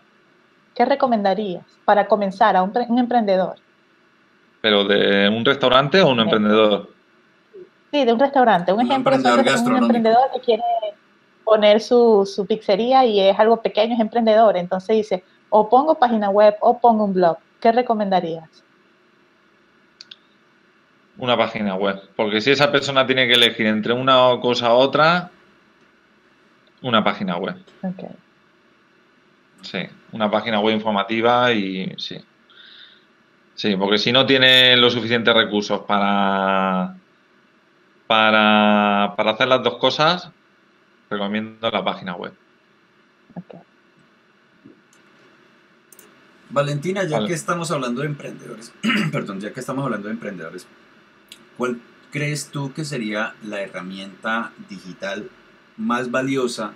¿qué recomendarías para comenzar a un emprendedor? ¿Pero de un restaurante o un emprendedor? Sí, de un restaurante. Un ejemplo es un emprendedor que quiere poner su pizzería y es algo pequeño, es emprendedor, entonces dice, o pongo página web o pongo un blog. ¿Qué recomendarías? Una página web. Porque si esa persona tiene que elegir entre una cosa u otra, una página web. Ok. Sí, una página web informativa y sí. Sí, porque si no tiene los suficientes recursos para hacer las dos cosas, recomiendo la página web. Ok. Valentina, ya que estamos hablando de emprendedores, ¿cuál crees tú que sería la herramienta digital más valiosa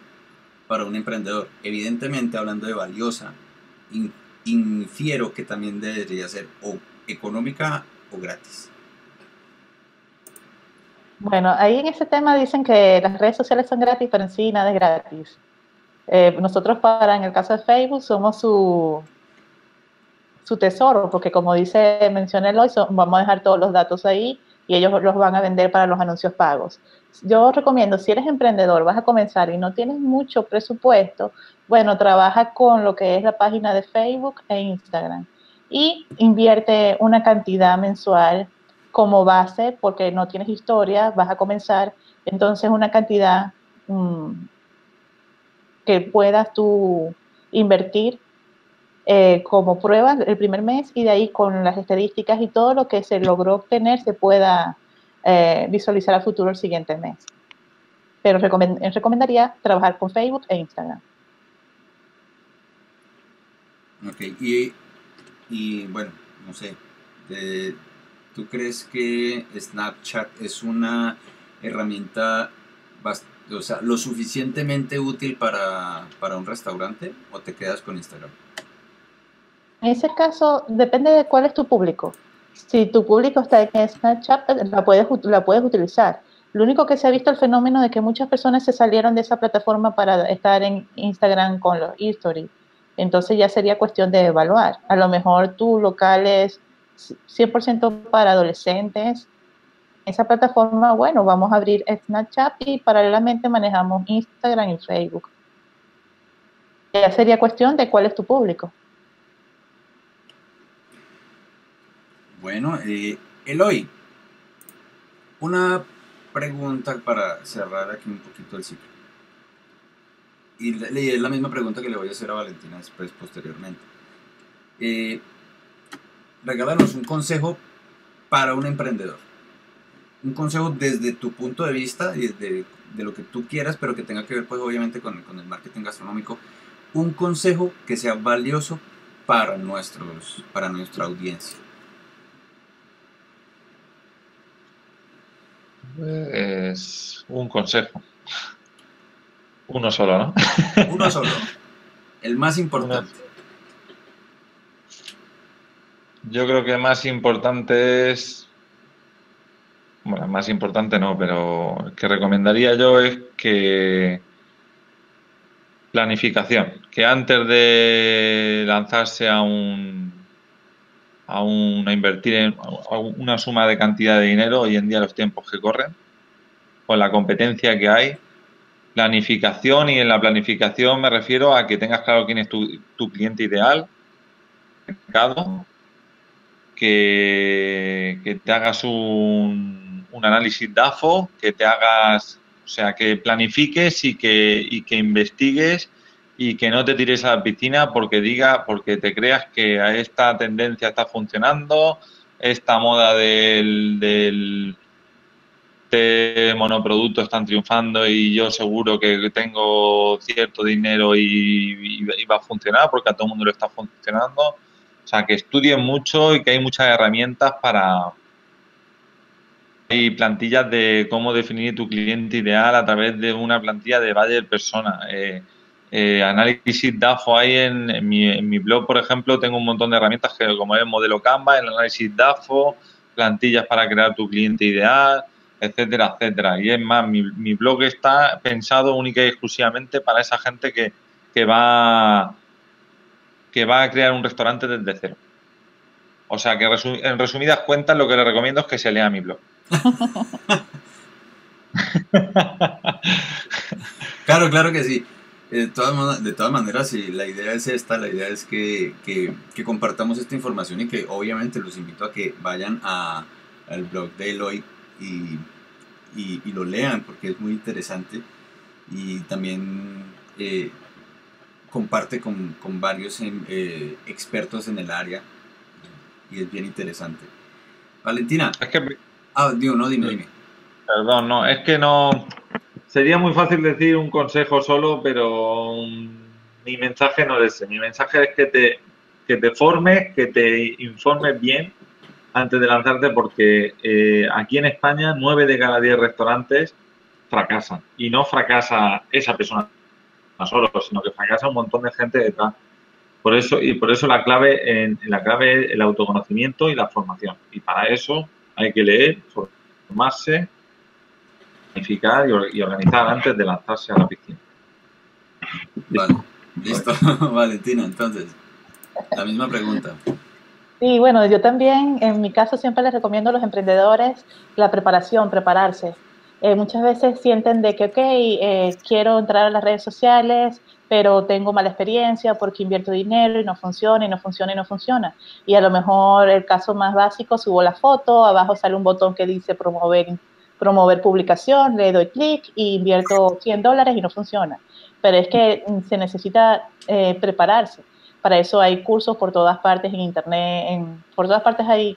para un emprendedor? Evidentemente, hablando de valiosa, infiero que también debería ser o económica o gratis. Bueno, ahí en ese tema dicen que las redes sociales son gratis, pero en sí nada es gratis. Nosotros en el caso de Facebook somos su tesoro, porque como menciona Eloy, vamos a dejar todos los datos ahí y ellos los van a vender para los anuncios pagos. Yo recomiendo, si eres emprendedor, vas a comenzar y no tienes mucho presupuesto, bueno, trabaja con lo que es la página de Facebook e Instagram y invierte una cantidad mensual como base, porque no tienes historia, vas a comenzar, entonces una cantidad que puedas tú invertir como prueba el primer mes, y de ahí con las estadísticas y todo lo que se logró obtener se pueda visualizar a futuro el siguiente mes. Pero recomendaría trabajar con Facebook e Instagram. Ok, y bueno, no sé, ¿tú crees que Snapchat es una herramienta lo suficientemente útil para un restaurante, o te quedas con Instagram? En ese caso, depende de cuál es tu público. Si tu público está en Snapchat, la puedes utilizar. Lo único que se ha visto el fenómeno de que muchas personas se salieron de esa plataforma para estar en Instagram con los stories. Entonces ya sería cuestión de evaluar. A lo mejor tu local es 100% para adolescentes. Esa plataforma, bueno, vamos a abrir Snapchat y paralelamente manejamos Instagram y Facebook. Ya sería cuestión de cuál es tu público. Bueno, Eloy, una pregunta para cerrar aquí un poquito el ciclo. Y es la misma pregunta que le voy a hacer a Valentina después, posteriormente. Regálanos un consejo para un emprendedor. Un consejo desde tu punto de vista y de lo que tú quieras, pero que tenga que ver, pues, obviamente con el marketing gastronómico. Un consejo que sea valioso para nuestra audiencia. Es un consejo. Uno solo, ¿no? Uno solo. El más importante. Yo creo que más importante es... Bueno, más importante no, pero el que recomendaría yo es que... Planificación. Que antes de lanzarse a invertir en una suma de cantidad de dinero, hoy en día los tiempos que corren, con la competencia que hay, planificación, y en la planificación me refiero a que tengas claro quién es tu cliente ideal, mercado, que te hagas un análisis DAFO, que te hagas, o sea, que planifiques y que investigues, y que no te tires a la piscina porque te creas que esta tendencia está funcionando, esta moda de monoproducto están triunfando y yo seguro que tengo cierto dinero y va a funcionar porque a todo el mundo le está funcionando. O sea, que estudien mucho y que hay muchas herramientas Hay plantillas de cómo definir tu cliente ideal a través de una plantilla de buyer persona. Análisis DAFO hay en mi blog, por ejemplo, tengo un montón de herramientas como es el modelo Canva, el análisis DAFO, plantillas para crear tu cliente ideal, etcétera, etcétera. Y es más, mi blog está pensado única y exclusivamente para esa gente que va a crear un restaurante desde cero. O sea, que en resumidas cuentas lo que le recomiendo es que se lea mi blog. Claro, claro que sí. De todas maneras, sí, la idea es esta, la idea es que compartamos esta información y que obviamente los invito a que vayan al blog de Eloy y lo lean, porque es muy interesante, y también comparte con varios expertos en el área y es bien interesante. Valentina, es que... dime. Perdón, no, es que no... Sería muy fácil decir un consejo solo, pero mi mensaje no es ese. Mi mensaje es que te formes, que te informes bien antes de lanzarte, porque aquí en España 9 de cada 10 restaurantes fracasan. Y no fracasa esa persona solo, sino que fracasa un montón de gente detrás. Por eso la clave es el autoconocimiento y la formación. Y para eso hay que leer, formarse, planificar y organizar antes de lanzarse a la piscina. Vale, listo. Valentina, entonces, la misma pregunta. Sí, bueno, yo también, en mi caso, siempre les recomiendo a los emprendedores la preparación, prepararse. Muchas veces sienten de que, ok, quiero entrar a las redes sociales, pero tengo mala experiencia porque invierto dinero y no funciona, y no funciona, y no funciona. Y a lo mejor el caso más básico, subo la foto, abajo sale un botón que dice promover publicación, le doy clic y invierto $100 y no funciona. Pero es que se necesita prepararse. Para eso hay cursos por todas partes en internet, por todas partes hay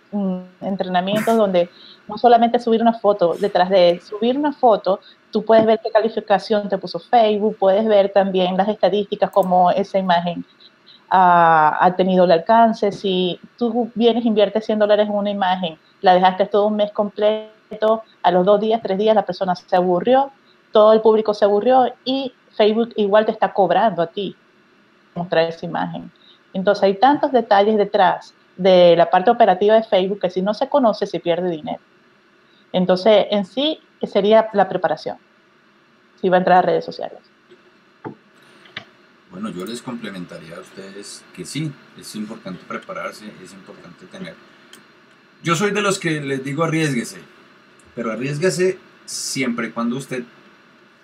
entrenamientos donde no solamente subir una foto, detrás de subir una foto, tú puedes ver qué calificación te puso Facebook, puedes ver también las estadísticas, cómo esa imagen ha tenido el alcance. Si tú vienes, inviertes $100 en una imagen, la dejaste todo un mes completo, a los 2 días, 3 días la persona se aburrió, todo el público se aburrió y Facebook igual te está cobrando a ti mostrar esa imagen. Entonces hay tantos detalles detrás de la parte operativa de Facebook que si no se conoce se pierde dinero. Entonces en sí sería la preparación si va a entrar a redes sociales. Bueno, yo les complementaría a ustedes que sí, es importante prepararse, es importante tener. Yo soy de los que les digo arriésguese, pero arriésguese siempre y cuando usted,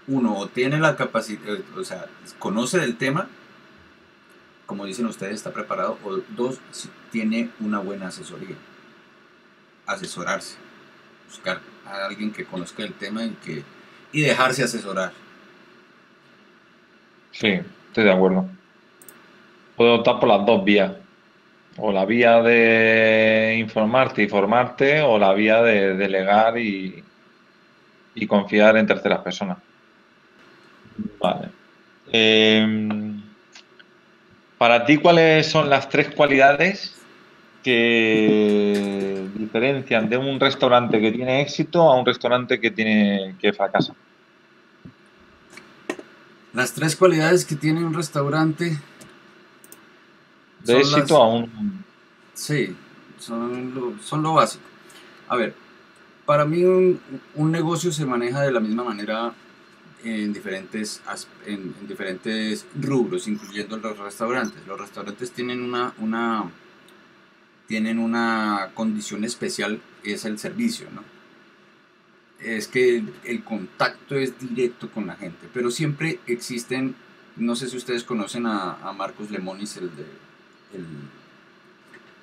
uno, tiene la capacidad, o sea, conoce del tema, como dicen ustedes, está preparado, o dos, si tiene una buena asesoría. Asesorarse, buscar a alguien que conozca el tema y dejarse asesorar. Sí, estoy de acuerdo. Puedo optar por las dos vías, o la vía de informarte y formarte, o la vía de delegar y confiar en terceras personas. Vale. Para ti, ¿cuáles son las 3 cualidades que diferencian de un restaurante que tiene éxito a un restaurante que fracasa? Las 3 cualidades que tiene un restaurante de éxito a un... Sí, son lo básico. A ver, para mí un negocio se maneja de la misma manera en diferentes rubros, incluyendo los restaurantes. Los restaurantes tienen una condición especial, es el servicio, ¿no? Es que el contacto es directo con la gente, pero siempre existen, no sé si ustedes conocen a Marcos Lemonis,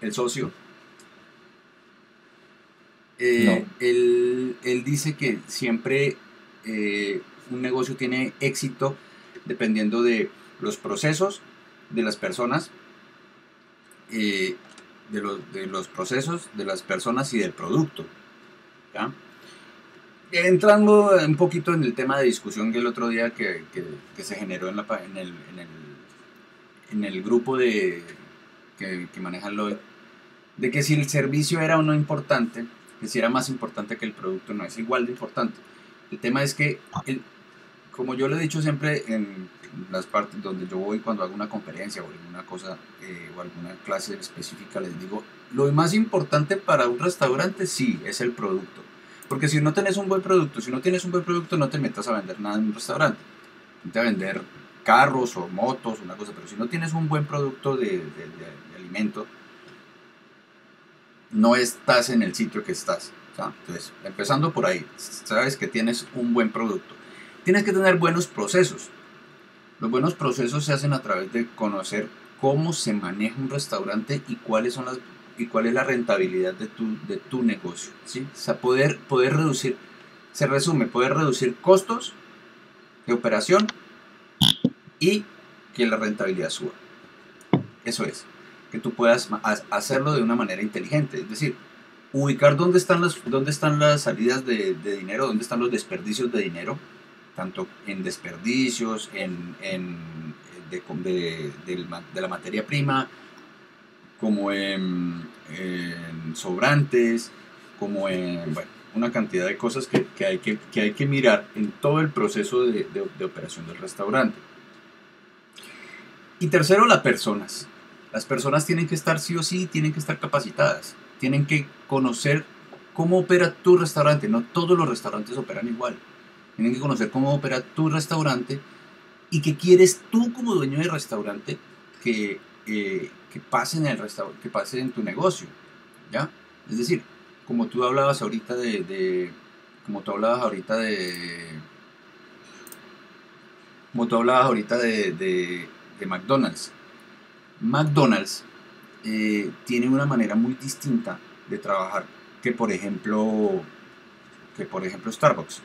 el socio. No. Él dice que siempre... un negocio tiene éxito dependiendo de los procesos de las personas, de los procesos de las personas y del producto, ¿ya? Entrando un poquito en el tema de discusión que el otro día que se generó en el grupo que maneja lo de que si el servicio era o no importante, que si era más importante que el producto, no es igual de importante. El tema es que como yo lo he dicho siempre en las partes donde yo voy, cuando hago una conferencia o alguna cosa o alguna clase específica, les digo, lo más importante para un restaurante sí es el producto, porque si no tienes un buen producto, no te metas a vender nada en un restaurante, no te vas a vender carros o motos o una cosa, pero si no tienes un buen producto de alimento, no estás en el sitio que estás. Entonces, empezando por ahí, sabes que tienes un buen producto. Tienes que tener buenos procesos. Los buenos procesos se hacen a través de conocer cómo se maneja un restaurante y cuál es la rentabilidad de tu negocio, ¿sí? O sea, poder reducir, se resume, poder reducir costos de operación y que la rentabilidad suba. Eso es, que tú puedas hacerlo de una manera inteligente, es decir, ubicar dónde están las salidas de dinero, dónde están los desperdicios de dinero, tanto en desperdicios, de la materia prima, como en sobrantes, como en, bueno, una cantidad de cosas que hay que mirar en todo el proceso de operación del restaurante. Y tercero, las personas. Las personas tienen que estar sí o sí, tienen que estar capacitadas, tienen que conocer cómo opera tu restaurante. No todos los restaurantes operan igual. Tienen que conocer cómo opera tu restaurante y qué quieres tú como dueño del restaurante que pase en el restaurante, que pase en tu negocio, ¿ya? Es decir, como tú hablabas ahorita de McDonald's. McDonald's tiene una manera muy distinta de trabajar que, por ejemplo, Starbucks.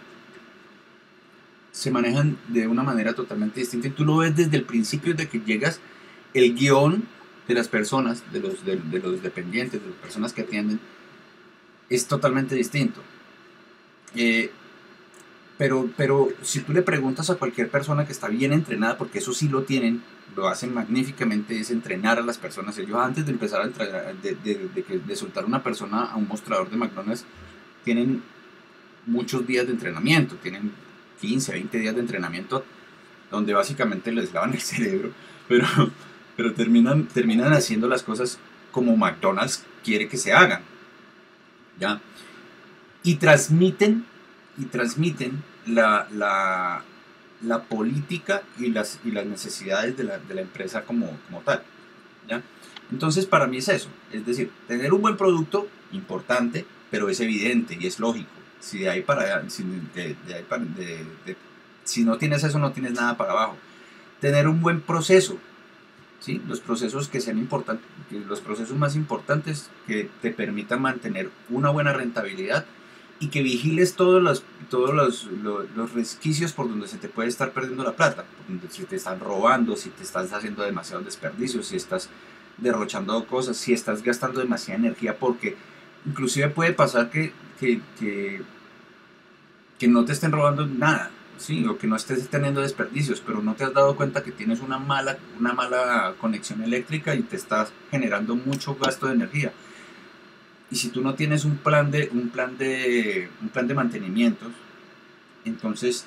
Se manejan de una manera totalmente distinta y tú lo ves desde el principio de que llegas. El guión de las personas, de los dependientes, de las personas que atienden, es totalmente distinto. Pero si tú le preguntas a cualquier persona que está bien entrenada, porque eso sí lo tienen, lo hacen magníficamente, es entrenar a las personas. Ellos antes de empezar a entrenar, de soltar una persona a un mostrador de McDonald's, tienen muchos días de entrenamiento, tienen 15, 20 días de entrenamiento, donde básicamente les lavan el cerebro, pero terminan haciendo las cosas como McDonald's quiere que se hagan, ¿ya? Y transmiten la política y las necesidades de la empresa como tal, ¿ya? Entonces, para mí es eso, es decir, tener un buen producto, importante, pero es evidente y es lógico. Si de ahí para allá, si no tienes eso, no tienes nada para abajo. Tener un buen proceso, ¿sí? Los procesos que sean importantes, los procesos más importantes que te permitan mantener una buena rentabilidad y que vigiles todos los resquicios por donde se te puede estar perdiendo la plata, por donde si te están robando, si te estás haciendo demasiados desperdicios, si estás derrochando cosas, si estás gastando demasiada energía, porque inclusive puede pasar que no te estén robando nada. Sí, o que no estés teniendo desperdicios, pero no te has dado cuenta que tienes una mala conexión eléctrica y te estás generando mucho gasto de energía. Y si tú no tienes un plan de mantenimientos, entonces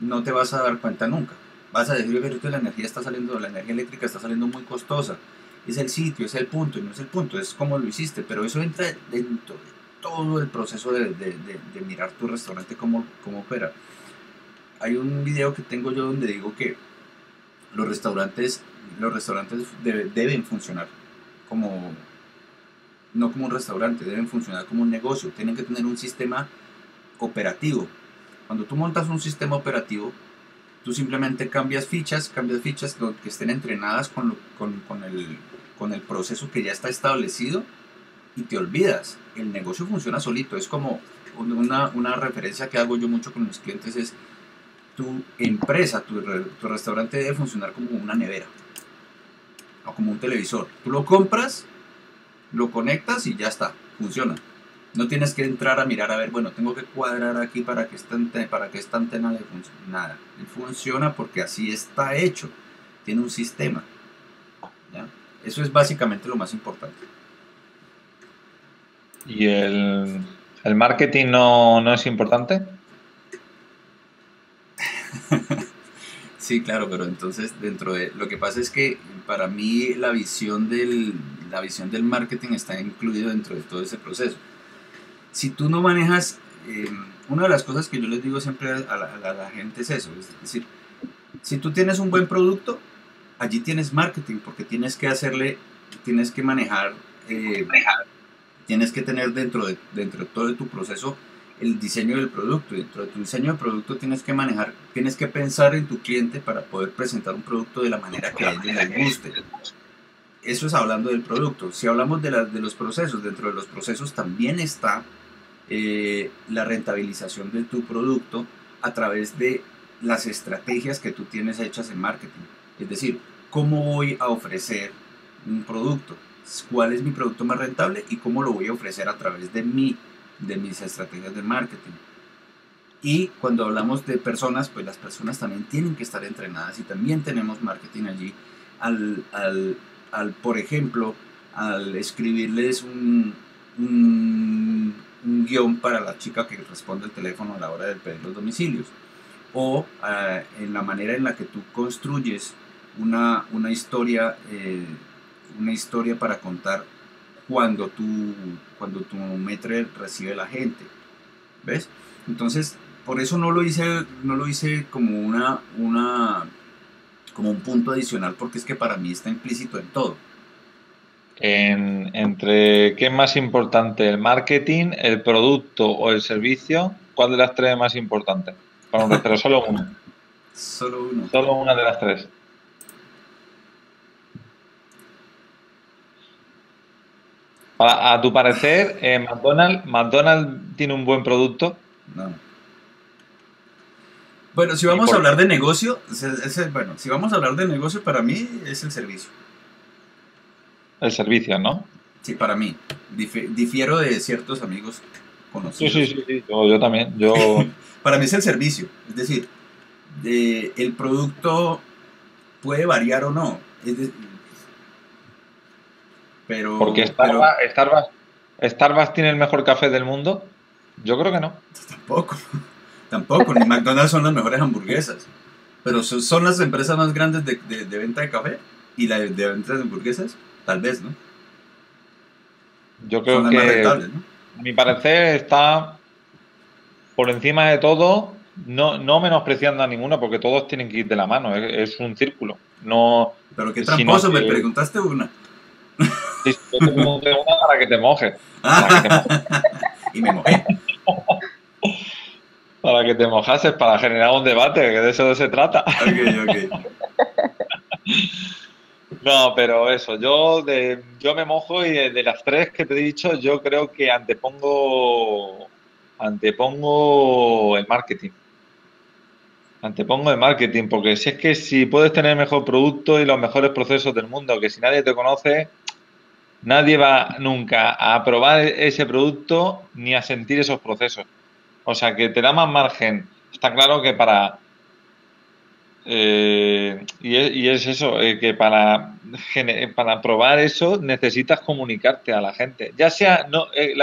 no te vas a dar cuenta nunca. Vas a decir, pero la energía eléctrica está saliendo muy costosa. Es el sitio, es el punto, y no es el punto, es como lo hiciste, pero eso entra dentro de todo el proceso de mirar tu restaurante cómo opera. Hay un video que tengo yo donde digo que los restaurantes deben funcionar como, no como un restaurante, deben funcionar como un negocio. Tienen que tener un sistema operativo. Cuando tú montas un sistema operativo, tú simplemente cambias fichas que estén entrenadas con el proceso que ya está establecido y te olvidas. El negocio funciona solito. Es como una referencia que hago yo mucho con mis clientes es: tu empresa, tu restaurante debe funcionar como una nevera o como un televisor. Tú lo compras, lo conectas y ya está, funciona. No tienes que entrar a mirar, a ver, bueno, tengo que cuadrar aquí para que esta antena le funcione. Nada, funciona porque así está hecho, tiene un sistema, ¿ya? Eso es básicamente lo más importante. ¿Y el marketing no es importante? Sí, claro, pero entonces dentro de lo que pasa es que para mí la visión del marketing está incluido dentro de todo ese proceso. Si tú no manejas, una de las cosas que yo les digo siempre a la gente es eso, es decir, si tú tienes un buen producto, allí tienes marketing, porque tienes que tener dentro de todo tu proceso el diseño del producto. Dentro de tu diseño de producto tienes que pensar en tu cliente para poder presentar un producto de la manera que a ellos les guste. Eso es hablando del producto. Si hablamos de los procesos, dentro de los procesos también está la rentabilización de tu producto a través de las estrategias que tú tienes hechas en marketing. Es decir, ¿cómo voy a ofrecer un producto? ¿Cuál es mi producto más rentable? ¿Y cómo lo voy a ofrecer a través de mis estrategias de marketing? Y cuando hablamos de personas, pues las personas también tienen que estar entrenadas y también tenemos marketing allí por ejemplo, al escribirles un guión para la chica que responde el teléfono a la hora de pedir los domicilios, o en la manera en la que tú construyes una historia una historia para contar cuando tu metre recibe la gente, ¿ves? Entonces, por eso no lo hice como un punto adicional, porque es que para mí está implícito en todo. Entre qué es más importante, el marketing, el producto o el servicio, ¿cuál de las tres es más importante? Para un restaurante, solo uno. Solo uno. Solo una de las tres. A tu parecer, ¿McDonald's tiene un buen producto? No. Bueno, si vamos a hablar de negocio, si vamos a hablar de negocio, para mí es el servicio. El servicio, ¿no? Sí, para mí. Difiero de ciertos amigos conocidos. Sí. Yo también. Para mí es el servicio. Es decir, el producto puede variar o no. Porque Starbucks tiene el mejor café del mundo. Yo creo que no. Tampoco. Ni McDonald's son las mejores hamburguesas. Pero son las empresas más grandes de venta de café y la de venta de hamburguesas. Tal vez, ¿no? Yo creo que, a mi parecer, está por encima de todo, no menospreciando a ninguno, porque todos tienen que ir de la mano, es un círculo. No, pero qué tramposo, me preguntaste una. Sí, yo te pregunté una para que te mojes. Y me mojé. Para que te mojases, para generar un debate, que de eso se trata. Ok. No, pero eso, yo me mojo y de las tres que te he dicho, yo creo que antepongo el marketing. Antepongo el marketing, porque si puedes tener el mejor producto y los mejores procesos del mundo, que si nadie te conoce, nadie va nunca a probar ese producto ni a sentir esos procesos. O sea, que te da más margen. Está claro que para... y es eso, que para probar eso necesitas comunicarte a la gente. Ya sea,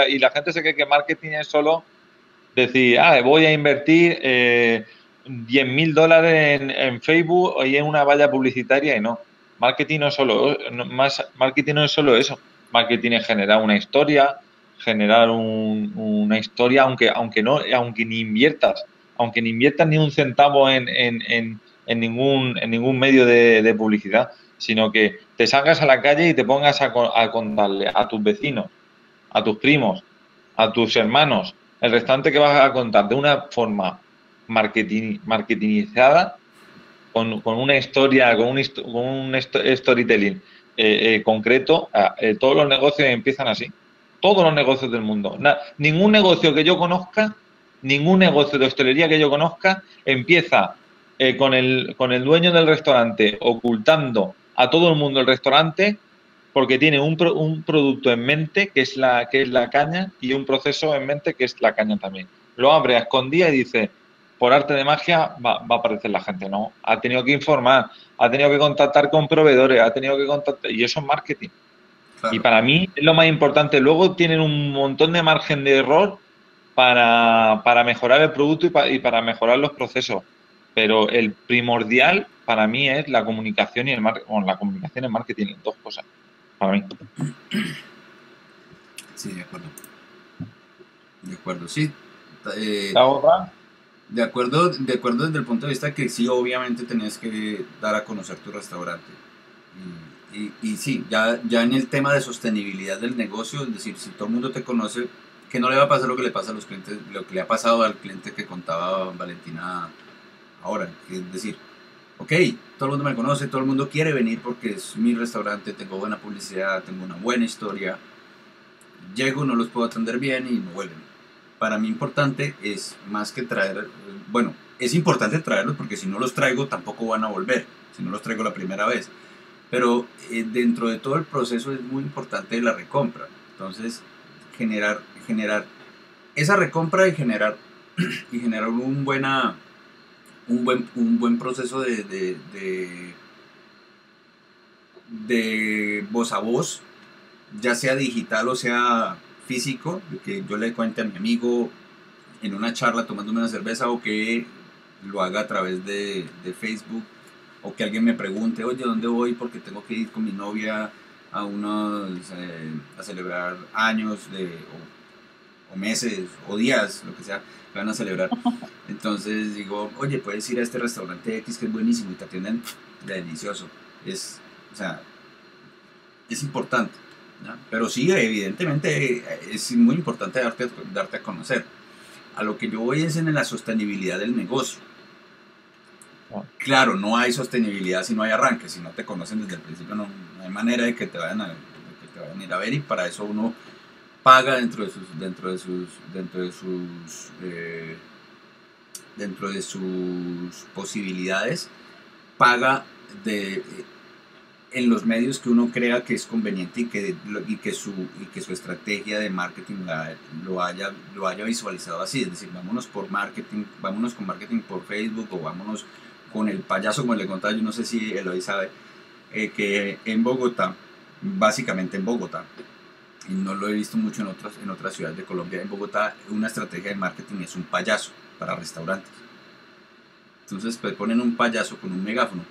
y la gente se cree que marketing es solo decir, voy a invertir $10.000 en Facebook y en una valla publicitaria, y no. Marketing no es solo, eso. Marketing es generar una historia, aunque ni inviertas ni un centavo en ningún medio de publicidad, sino que te salgas a la calle y te pongas a contarle a tus vecinos, a tus primos, a tus hermanos, el restaurante que vas a contar de una forma marketingizada, con una historia, con un storytelling concreto. Todos los negocios empiezan así, todos los negocios del mundo. Ningún negocio que yo conozca, ningún negocio de hostelería que yo conozca empieza con el dueño del restaurante ocultando a todo el mundo el restaurante, porque tiene un producto en mente que es la caña, y un proceso en mente que es la caña también. Lo abre a escondidas y dice, por arte de magia va a aparecer la gente. No, ha tenido que informar, ha tenido que contactar con proveedores, y eso es marketing. Claro. Y para mí es lo más importante. Luego tienen un montón de margen de error para mejorar el producto y para mejorar los procesos. Pero el primordial para mí es la comunicación y el marketing. Bueno, la comunicación y el marketing, dos cosas, para mí. Sí, de acuerdo. De acuerdo, sí. ¿La otra? De acuerdo desde el punto de vista que sí, obviamente tenés que dar a conocer tu restaurante. Y sí, ya en el tema de sostenibilidad del negocio, es decir, si todo el mundo te conoce, que no le va a pasar lo que le pasa a los clientes, lo que le ha pasado al cliente que contaba Valentina. Ahora, es decir, ok, todo el mundo me conoce, todo el mundo quiere venir porque es mi restaurante, tengo buena publicidad, tengo una buena historia. Llego, no los puedo atender bien y me vuelven. Para mí importante es más que traer, bueno, es importante traerlos, porque si no los traigo tampoco van a volver, si no los traigo la primera vez. Pero dentro de todo el proceso es muy importante la recompra. Entonces, generar esa recompra y generar un buen proceso de voz a voz, ya sea digital o sea físico, que yo le cuente a mi amigo en una charla tomándome una cerveza, o que lo haga a través de Facebook, o que alguien me pregunte, oye, ¿dónde voy? Porque tengo que ir con mi novia a unos a celebrar años o meses o días, lo que sea, que van a celebrar. Entonces digo, oye, puedes ir a este restaurante X que es buenísimo y te atienden delicioso. Es, o sea, es importante, ¿no? Pero sí, evidentemente es muy importante darte a conocer. A lo que yo voy es en la sostenibilidad del negocio. Claro, no hay sostenibilidad si no hay arranque, si no te conocen desde el principio no hay manera de que te vayan a ir a ver, y para eso uno paga dentro de sus posibilidades, paga en los medios que uno crea que es conveniente y que su estrategia de marketing lo haya visualizado así. Es decir, vámonos por marketing, vámonos con marketing por Facebook, o vámonos con el payaso, como le contaba. Yo no sé si Eloy sabe que en Bogotá, básicamente en Bogotá, y no lo he visto mucho en otras ciudades de Colombia, en Bogotá una estrategia de marketing es un payaso para restaurantes. Entonces pues ponen un payaso con un megáfono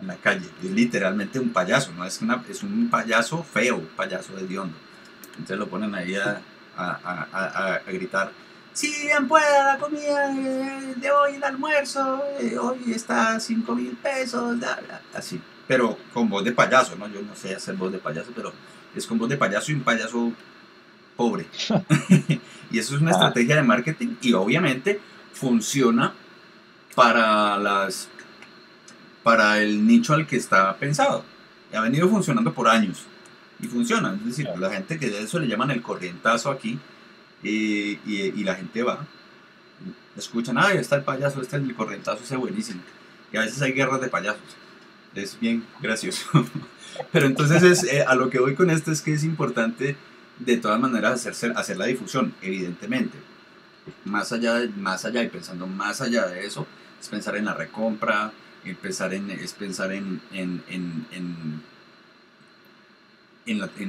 en la calle, es literalmente un payaso, no es un payaso feo, un payaso hediondo. Entonces lo ponen ahí a gritar: si bien pueda la comida de hoy, el almuerzo, hoy está a 5.000 pesos, así, pero con voz de payaso, ¿no? Yo no sé hacer voz de payaso, pero es con voz de payaso y un payaso pobre. Y eso es una estrategia de marketing, y obviamente funciona para el nicho al que está pensado. Y ha venido funcionando por años y funciona. Es decir, la gente que de eso le llaman el corrientazo aquí, y la gente va, escuchan, ah, está el payaso, está el corrientazo, ese buenísimo. Y a veces hay guerras de payasos, es bien gracioso. Pero entonces a lo que voy con esto es que es importante de todas maneras hacer la difusión, evidentemente. Más allá y pensando más allá de eso, es pensar en la recompra, es pensar en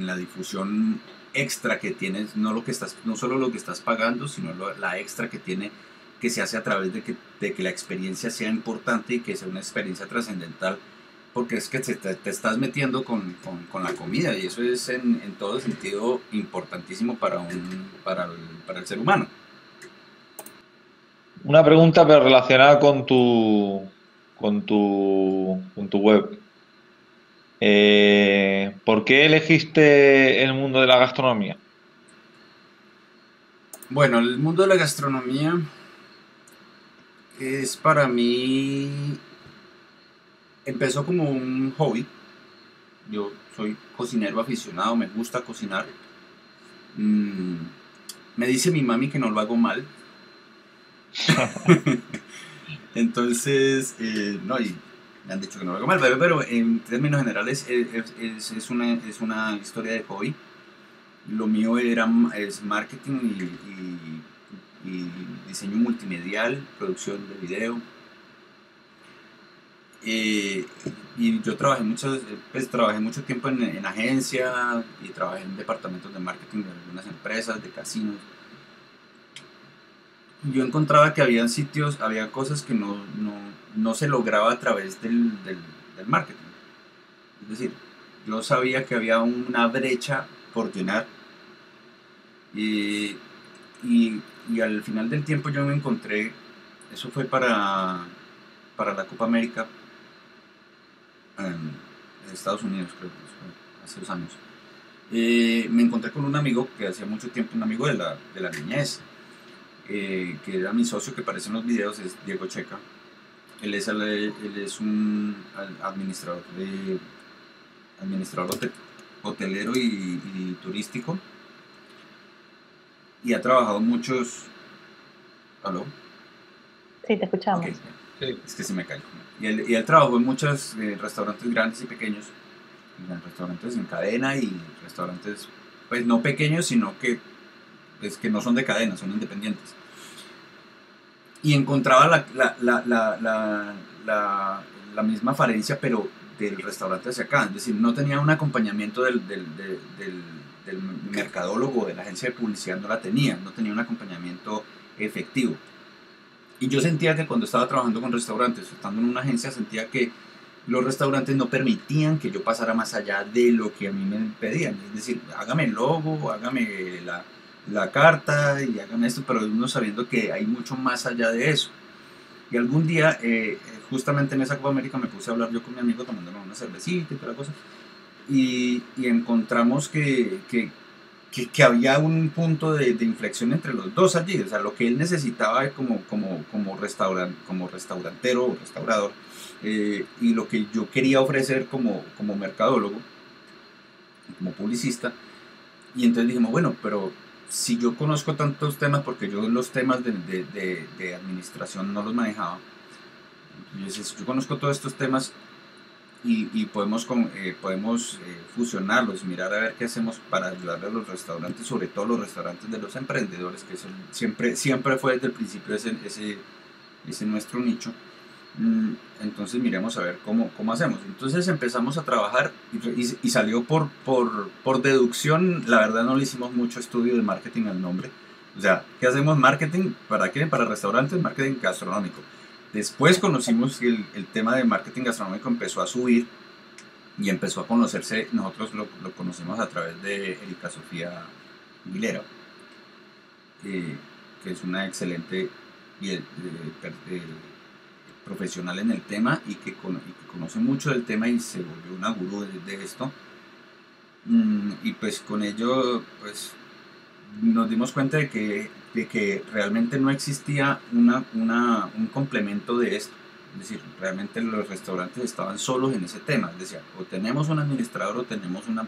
la difusión extra que tienes, no solo lo que estás pagando, sino la extra que tiene, que se hace a través de que la experiencia sea importante y que sea una experiencia trascendental, porque es que te estás metiendo con la comida, y eso es en todo sentido importantísimo para el ser humano. Una pregunta, pero relacionada con tu web. ¿Por qué elegiste el mundo de la gastronomía? Bueno, el mundo de la gastronomía es para mí... Empezó como un hobby. Yo soy cocinero aficionado, me gusta cocinar. Me dice mi mami que no lo hago mal. Entonces, no, y me han dicho que no lo hago mal, pero en términos generales es una historia de hobby. Lo mío es marketing y diseño multimedial, producción de video. Y yo trabajé mucho tiempo en agencia, y trabajé en departamentos de marketing de algunas empresas, de casinos. Yo encontraba que había sitios, había cosas que no se lograba a través del marketing. Es decir, yo sabía que había una brecha por llenar, y al final del tiempo yo me encontré, eso fue para la Copa América en Estados Unidos, creo que fue, hace 2 años, me encontré con un amigo que hacía mucho tiempo, un amigo de la niñez, que era mi socio, que aparece en los videos, es Diego Checa. Él es un administrador hotelero y turístico, y ha trabajado muchos... ¿Aló? Sí, te escuchamos. Okay. Sí. Es que se me cae. Y él trabajó en muchos restaurantes grandes y pequeños, en restaurantes en cadena y restaurantes, pues no pequeños, sino que no son de cadena, son independientes. Y encontraba la misma falencia, pero del restaurante hacia acá. Es decir, no tenía un acompañamiento del mercadólogo, de la agencia de publicidad, no la tenía, no tenía un acompañamiento efectivo. Y yo sentía que cuando estaba trabajando con restaurantes, estando en una agencia, sentía que los restaurantes no permitían que yo pasara más allá de lo que a mí me pedían. Es decir, hágame el logo, hágame la carta y hágame esto, pero uno sabiendo que hay mucho más allá de eso. Y algún día, justamente en esa Copa América, me puse a hablar yo con mi amigo tomándonos una cervecita y toda la cosa, y encontramos que había un punto de inflexión entre los dos allí. O sea, lo que él necesitaba como restaurantero o restaurador, y lo que yo quería ofrecer como mercadólogo, como publicista. Y entonces dijimos, bueno, pero si yo conozco tantos temas, porque yo los temas de administración no los manejaba, yo conozco todos estos temas y podemos fusionarlos, mirar a ver qué hacemos para ayudarle a los restaurantes, sobre todo los restaurantes de los emprendedores, que eso siempre fue desde el principio ese nuestro nicho. Entonces miremos a ver cómo hacemos. Entonces empezamos a trabajar y salió por deducción. La verdad no le hicimos mucho estudio de marketing al nombre. O sea, ¿qué hacemos? Marketing, ¿para qué? Para restaurantes, marketing gastronómico. Después conocimos que el tema de marketing gastronómico empezó a subir y empezó a conocerse. Nosotros lo conocimos a través de Erika Sofía Guilera, que es una excelente profesional en el tema y que conoce mucho del tema y se volvió una gurú de esto. Y pues con ello pues nos dimos cuenta de que realmente no existía un complemento de esto. Es decir, realmente los restaurantes estaban solos en ese tema. Es decir, o tenemos un administrador o tenemos una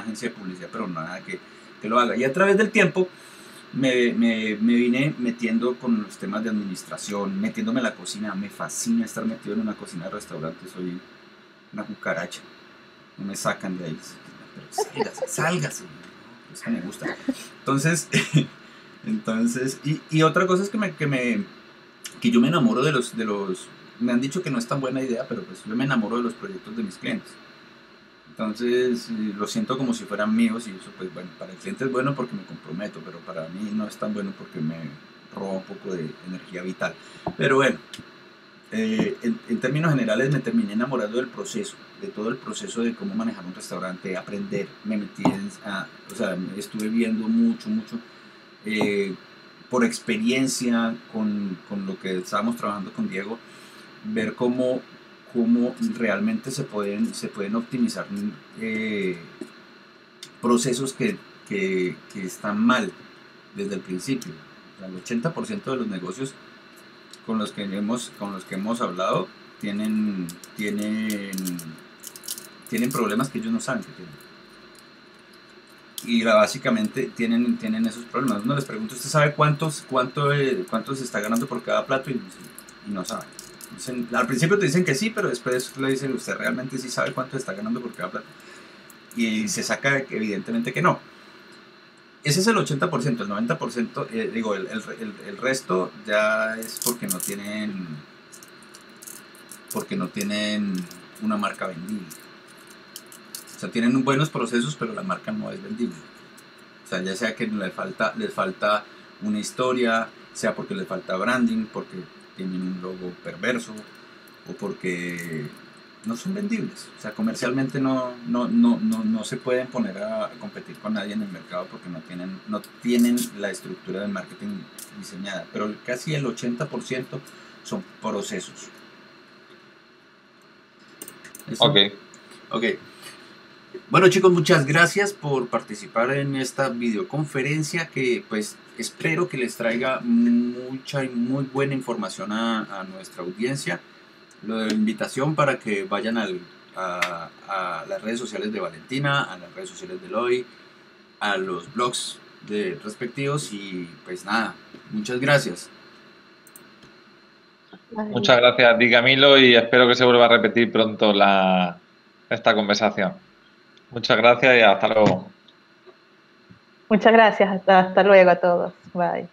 agencia de publicidad, pero nada que lo haga. Y a través del tiempo me vine metiendo con los temas de administración, metiéndome en la cocina. Me fascina estar metido en una cocina de restaurante. Soy una cucaracha, no me sacan de ahí, pero sálgase, es que me gusta. Entonces y otra cosa es que yo me enamoro de los me han dicho que no es tan buena idea, pero pues yo me enamoro de los proyectos de mis clientes. Entonces lo siento como si fueran míos, y eso pues bueno, para el cliente es bueno porque me comprometo, pero para mí no es tan bueno porque me roba un poco de energía vital. Pero bueno, en términos generales me terminé enamorando del proceso, de todo el proceso de cómo manejar un restaurante, aprender. Me metí o sea, estuve viendo mucho por experiencia con lo que estábamos trabajando con Diego, ver cómo realmente se pueden optimizar procesos que están mal desde el principio. O sea, el 80% de los negocios con los que hemos hablado tienen problemas que ellos no saben que tienen. Y básicamente tienen esos problemas. Uno les pregunta, ¿usted sabe cuánto se está ganando por cada plato? Y no saben. Dicen, al principio te dicen que sí, pero después le dicen, ¿usted realmente sí sabe cuánto está ganando por cada plato? Y se saca evidentemente que no. Ese es el 80%, el 90%, digo, el resto ya es porque no tienen una marca vendible. O sea, tienen buenos procesos, pero la marca no es vendible. O sea, ya sea que les falta una historia, sea porque les falta branding, porque tienen un logo perverso, o porque no son vendibles. O sea, comercialmente no se pueden poner a competir con nadie en el mercado porque no tienen la estructura de marketing diseñada. Pero casi el 80% son procesos. ¿Eso? Ok. Bueno, chicos, muchas gracias por participar en esta videoconferencia, que pues espero que les traiga mucha y muy buena información a nuestra audiencia. La invitación para que vayan a las redes sociales de Valentina, a las redes sociales de Eloy, a los blogs respectivos, y pues nada, muchas gracias. Muchas gracias a ti, Camilo, y espero que se vuelva a repetir pronto esta conversación. Muchas gracias y hasta luego. Muchas gracias. Hasta luego a todos. Bye.